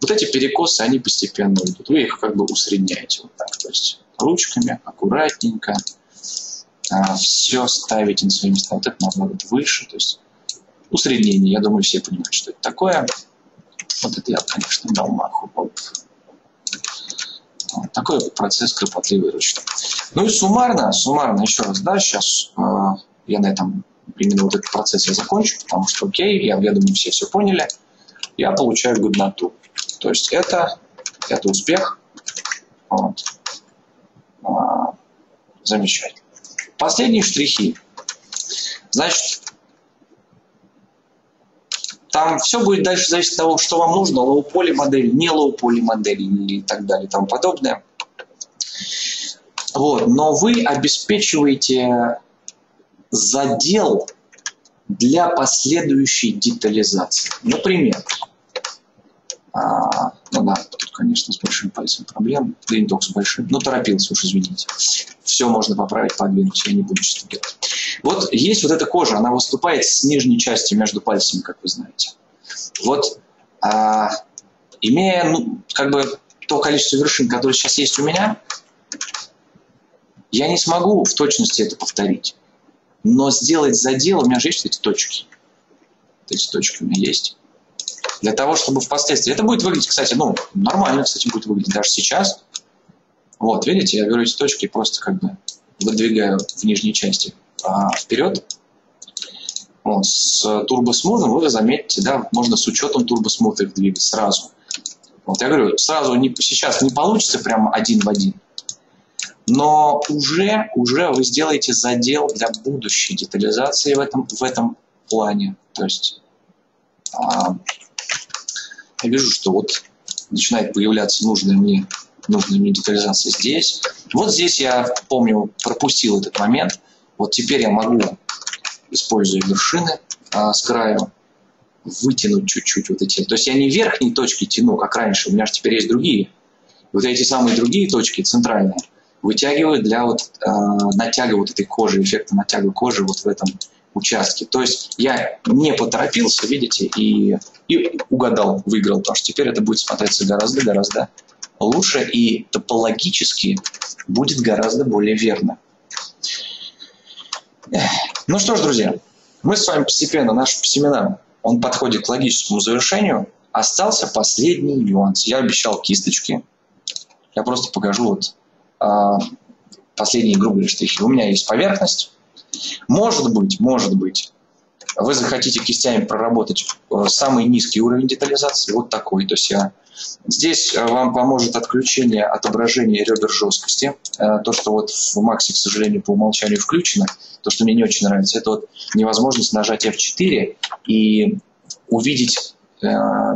вот эти перекосы, они постепенно идут. Вы их как бы усредняете. Вот так. То есть ручками, аккуратненько. А, все ставите на свои места. Вот это надо выше. То есть усреднение. Я думаю, все понимают, что это такое. Вот это я, конечно, дал маху. Вот. Вот такой процесс кропотливый ручный. Ну и суммарно, суммарно, еще раз, да, сейчас э, я на этом, именно вот этот процесс я закончу, потому что, окей, я, я думаю, все все поняли. Я получаю годноту. То есть это, это успех. Вот. А, замечательно. Последние штрихи. Значит, там все будет дальше зависеть от того, что вам нужно. Лоу-поли модель, не лоу-поли модель и так далее и тому подобное. Вот. Но вы обеспечиваете задел для последующей детализации. Например, А, ну да, тут, конечно, с большим пальцем проблем. Да и не только с большим. Но торопился уж, извините. Все можно поправить, подвинуть. Я не буду сейчас делать. Вот есть вот эта кожа. Она выступает с нижней части между пальцами, как вы знаете. Вот, а, имея, ну, как бы, то количество вершин, которые сейчас есть у меня, я не смогу в точности это повторить. Но сделать задел, у меня же есть эти точки. Эти точки у меня есть. Для того, чтобы впоследствии... Это будет выглядеть, кстати, ну, нормально, кстати, будет выглядеть даже сейчас. Вот, видите, я беру эти точки и просто как бы выдвигаю в нижней части а, вперед. Вот, с TurboSmooth вы заметите, да, можно с учетом TurboSmooth их двигать сразу. Вот, я говорю, сразу не, сейчас не получится прямо один в один. Но уже, уже вы сделаете задел для будущей детализации в этом, в этом плане. То есть... А, я вижу, что вот начинает появляться нужная мне, нужная мне детализация здесь. Вот здесь я, помню, пропустил этот момент. Вот теперь я могу, используя вершины а, с краю, вытянуть чуть-чуть вот эти. То есть я не верхние точки тяну, как раньше. У меня же теперь есть другие. Вот эти самые другие точки, центральные, вытягиваю для вот, а, натяга вот этой кожи, эффекта натяга кожи вот в этом участке. То есть я не поторопился, видите, и, и угадал, выиграл, потому что теперь это будет смотреться гораздо-гораздо лучше и топологически будет гораздо более верно. Ну что ж, друзья, мы с вами постепенно, наш семинар, он подходит к логическому завершению. Остался последний нюанс. Я обещал кисточки. Я просто покажу вот а, последние грубые штрихи. У меня есть поверхность. Может быть, может быть, вы захотите кистями проработать самый низкий уровень детализации, вот такой. То есть я... Здесь вам поможет отключение отображения ребер жесткости. То, что вот в Максе, к сожалению, по умолчанию включено, то, что мне не очень нравится, это вот невозможность нажать эф четыре и увидеть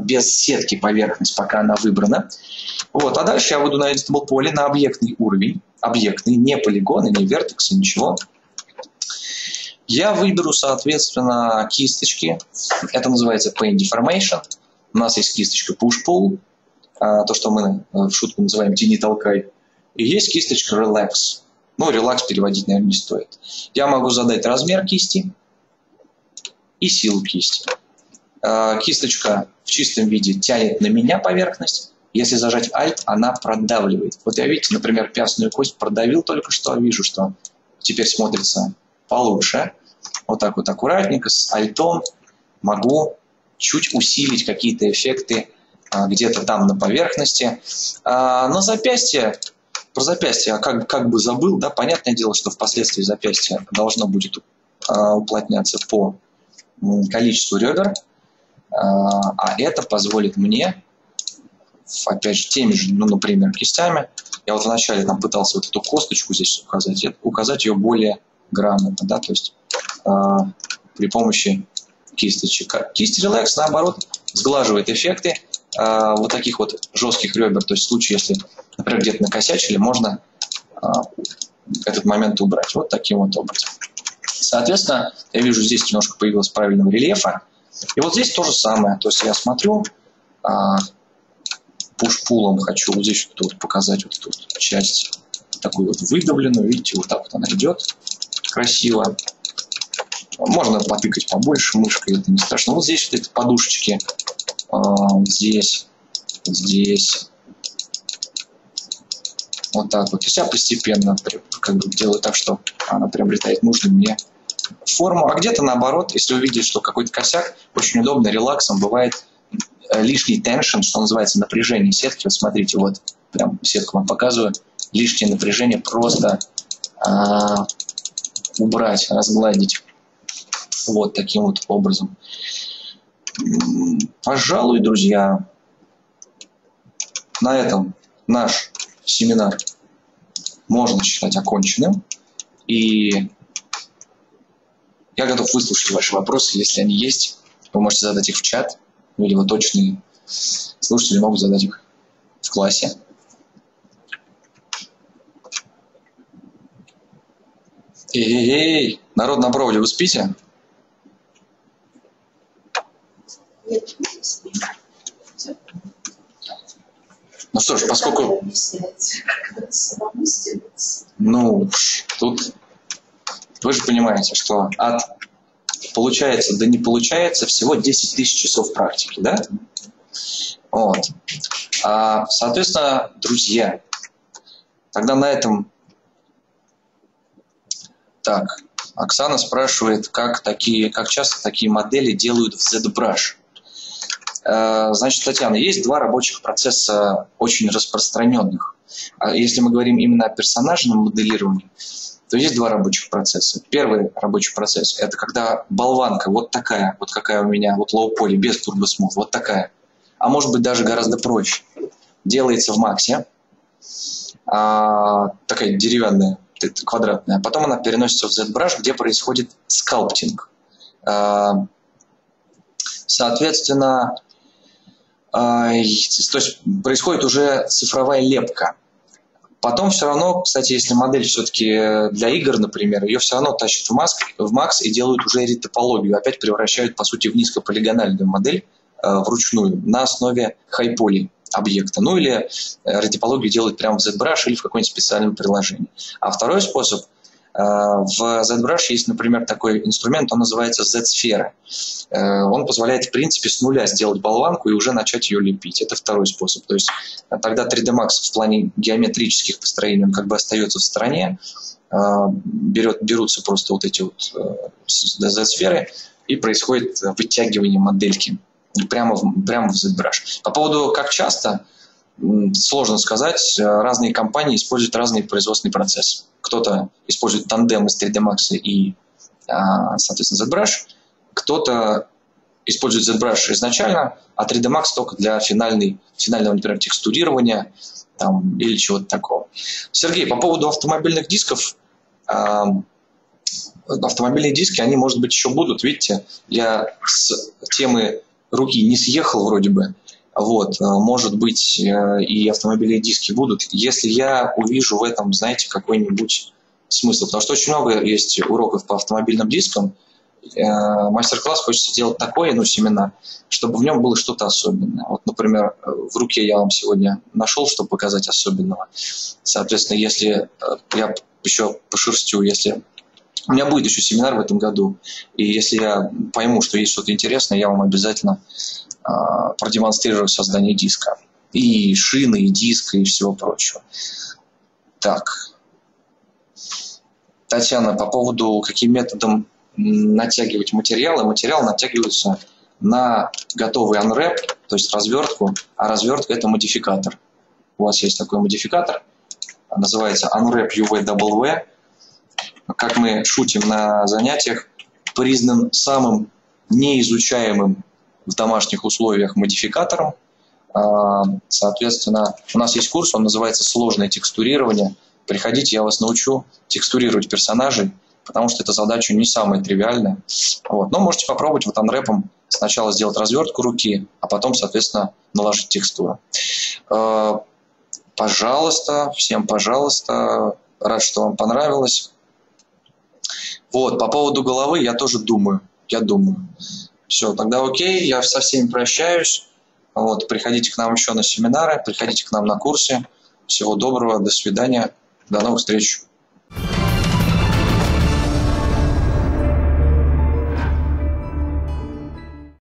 без сетки поверхность, пока она выбрана. Вот. А дальше я выйду на Editable Poly, на объектный уровень. Объектный, не полигоны, не вертексы, ничего. Я выберу, соответственно, кисточки. Это называется Paint Deformation. У нас есть кисточка Push-Pull, то, что мы в шутку называем «тяни-толкай». И есть кисточка Relax. Ну, Relax переводить, наверное, не стоит. Я могу задать размер кисти и силу кисти. Кисточка в чистом виде тянет на меня поверхность. Если зажать Alt, она продавливает. Вот я, видите, например, пястную кость продавил только что. Вижу, что теперь смотрится получше. Вот так вот аккуратненько с Alt могу чуть усилить какие-то эффекты где-то там на поверхности. А на запястье, про запястье как, как бы забыл, да, понятное дело, что впоследствии запястье должно будет уплотняться по количеству ребер, а это позволит мне, опять же, теми же, ну, например, кистями, я вот вначале там пытался вот эту косточку здесь указать, указать ее более грамотно, да, то есть э, при помощи кисточек. Кисть релакс, наоборот, сглаживает эффекты э, вот таких вот жестких ребер, то есть в случае, если, например, где-то накосячили, можно э, этот момент убрать вот таким вот образом. Соответственно, я вижу, здесь немножко появилось правильного рельефа. И вот здесь то же самое. То есть я смотрю, пуш-пулом хочу вот здесь вот, вот показать вот эту вот часть такую вот выдавленную. Видите, вот так вот она идет красиво. Можно потыкать побольше мышкой, это не страшно. Вот здесь вот эти подушечки. Здесь, здесь. Вот так вот. То есть я постепенно как бы делаю так, что она приобретает нужную мне форму. А где-то наоборот, если вы видите, что какой-то косяк, очень удобно релаксом бывает лишний теншн, что называется, напряжение сетки. Вот смотрите, вот прям сетку вам показываю. Лишнее напряжение просто а, убрать, разгладить. Вот таким вот образом. Пожалуй, друзья, на этом наш семинар можно считать оконченным. И я готов выслушать ваши вопросы, если они есть. Вы можете задать их в чат, или вы точные слушатели могут задать их в классе. Эй-эй-эй, народ на проводе, вы спите? Нет, не спим. Ну что ж, поскольку... Ну, тут... Вы же понимаете, что от получается до не получается всего десять тысяч часов практики, да? Вот. А, соответственно, друзья, тогда на этом... Так, Оксана спрашивает, как, такие, как часто такие модели делают в ZBrush. Значит, Татьяна, есть два рабочих процесса очень распространенных. Если мы говорим именно о персонажном моделировании, то есть два рабочих процесса. Первый рабочий процесс – это когда болванка вот такая, вот какая у меня, вот лоу-поли, без TurboSmooth, вот такая, а может быть даже гораздо проще, делается в Максе, а, такая деревянная, квадратная, а потом она переносится в ZBrush, где происходит скалптинг. А, соответственно, то есть происходит уже цифровая лепка. Потом все равно, кстати, если модель все-таки для игр, например, ее все равно тащат в, маск, в Max и делают уже ретопологию. Опять превращают, по сути, в низкополигональную модель э, вручную на основе хайполи объекта. Ну или ретопологию делают прямо в ZBrush или в каком-нибудь специальном приложении. А второй способ. Э, в ZBrush есть, например, такой инструмент, он называется Z-сфера. Э, он позволяет, в принципе, с нуля сделать болванку и уже начать ее лепить. Это второй способ. То есть тогда три дэ Max в плане геометрических построений он как бы остается в стороне. Берет, берутся просто вот эти вот Z-сферы и происходит вытягивание модельки прямо в, прямо в ZBrush. По поводу как часто, сложно сказать. Разные компании используют разные производственные процессы. Кто-то использует тандем из три дэ Max и, соответственно, ZBrush. Кто-то использует ZBrush изначально, а три дэ Max только для финальной, финального, например, текстурирования там, или чего-то такого. Сергей, по поводу автомобильных дисков. Э, автомобильные диски, они, может быть, еще будут. Видите, я с темы руки не съехал вроде бы. Вот, может быть, э, и автомобильные диски будут. Если я увижу в этом, знаете, какой-нибудь смысла, потому что очень много есть уроков по автомобильным дискам. Мастер-класс хочется делать такое, ну, семена, чтобы в нем было что-то особенное. Вот, например, в руке я вам сегодня нашел, чтобы показать особенного. Соответственно, если я еще пошерстю, если... У меня будет еще семинар в этом году, и если я пойму, что есть что-то интересное, я вам обязательно э, продемонстрирую создание диска. И шины, и диска, и всего прочего. Так. Татьяна, по поводу, каким методом натягивать материалы. Материал натягивается на готовый unwrap, то есть развертку, а развертка – это модификатор. У вас есть такой модификатор, называется Unwrap ю ви дабл ю, как мы шутим на занятиях, признан самым неизучаемым в домашних условиях модификатором. Соответственно, у нас есть курс, он называется «Сложное текстурирование». Приходите, я вас научу текстурировать персонажей, потому что эта задача не самая тривиальная. Вот. Но можете попробовать вот анрэпом сначала сделать развертку руки, а потом, соответственно, наложить текстуру. Э-э- пожалуйста, всем пожалуйста. Рад, что вам понравилось. Вот, по поводу головы я тоже думаю. Я думаю. Все, тогда окей, я со всеми прощаюсь. Вот, приходите к нам еще на семинары, приходите к нам на курсы. Всего доброго, до свидания, до новых встреч.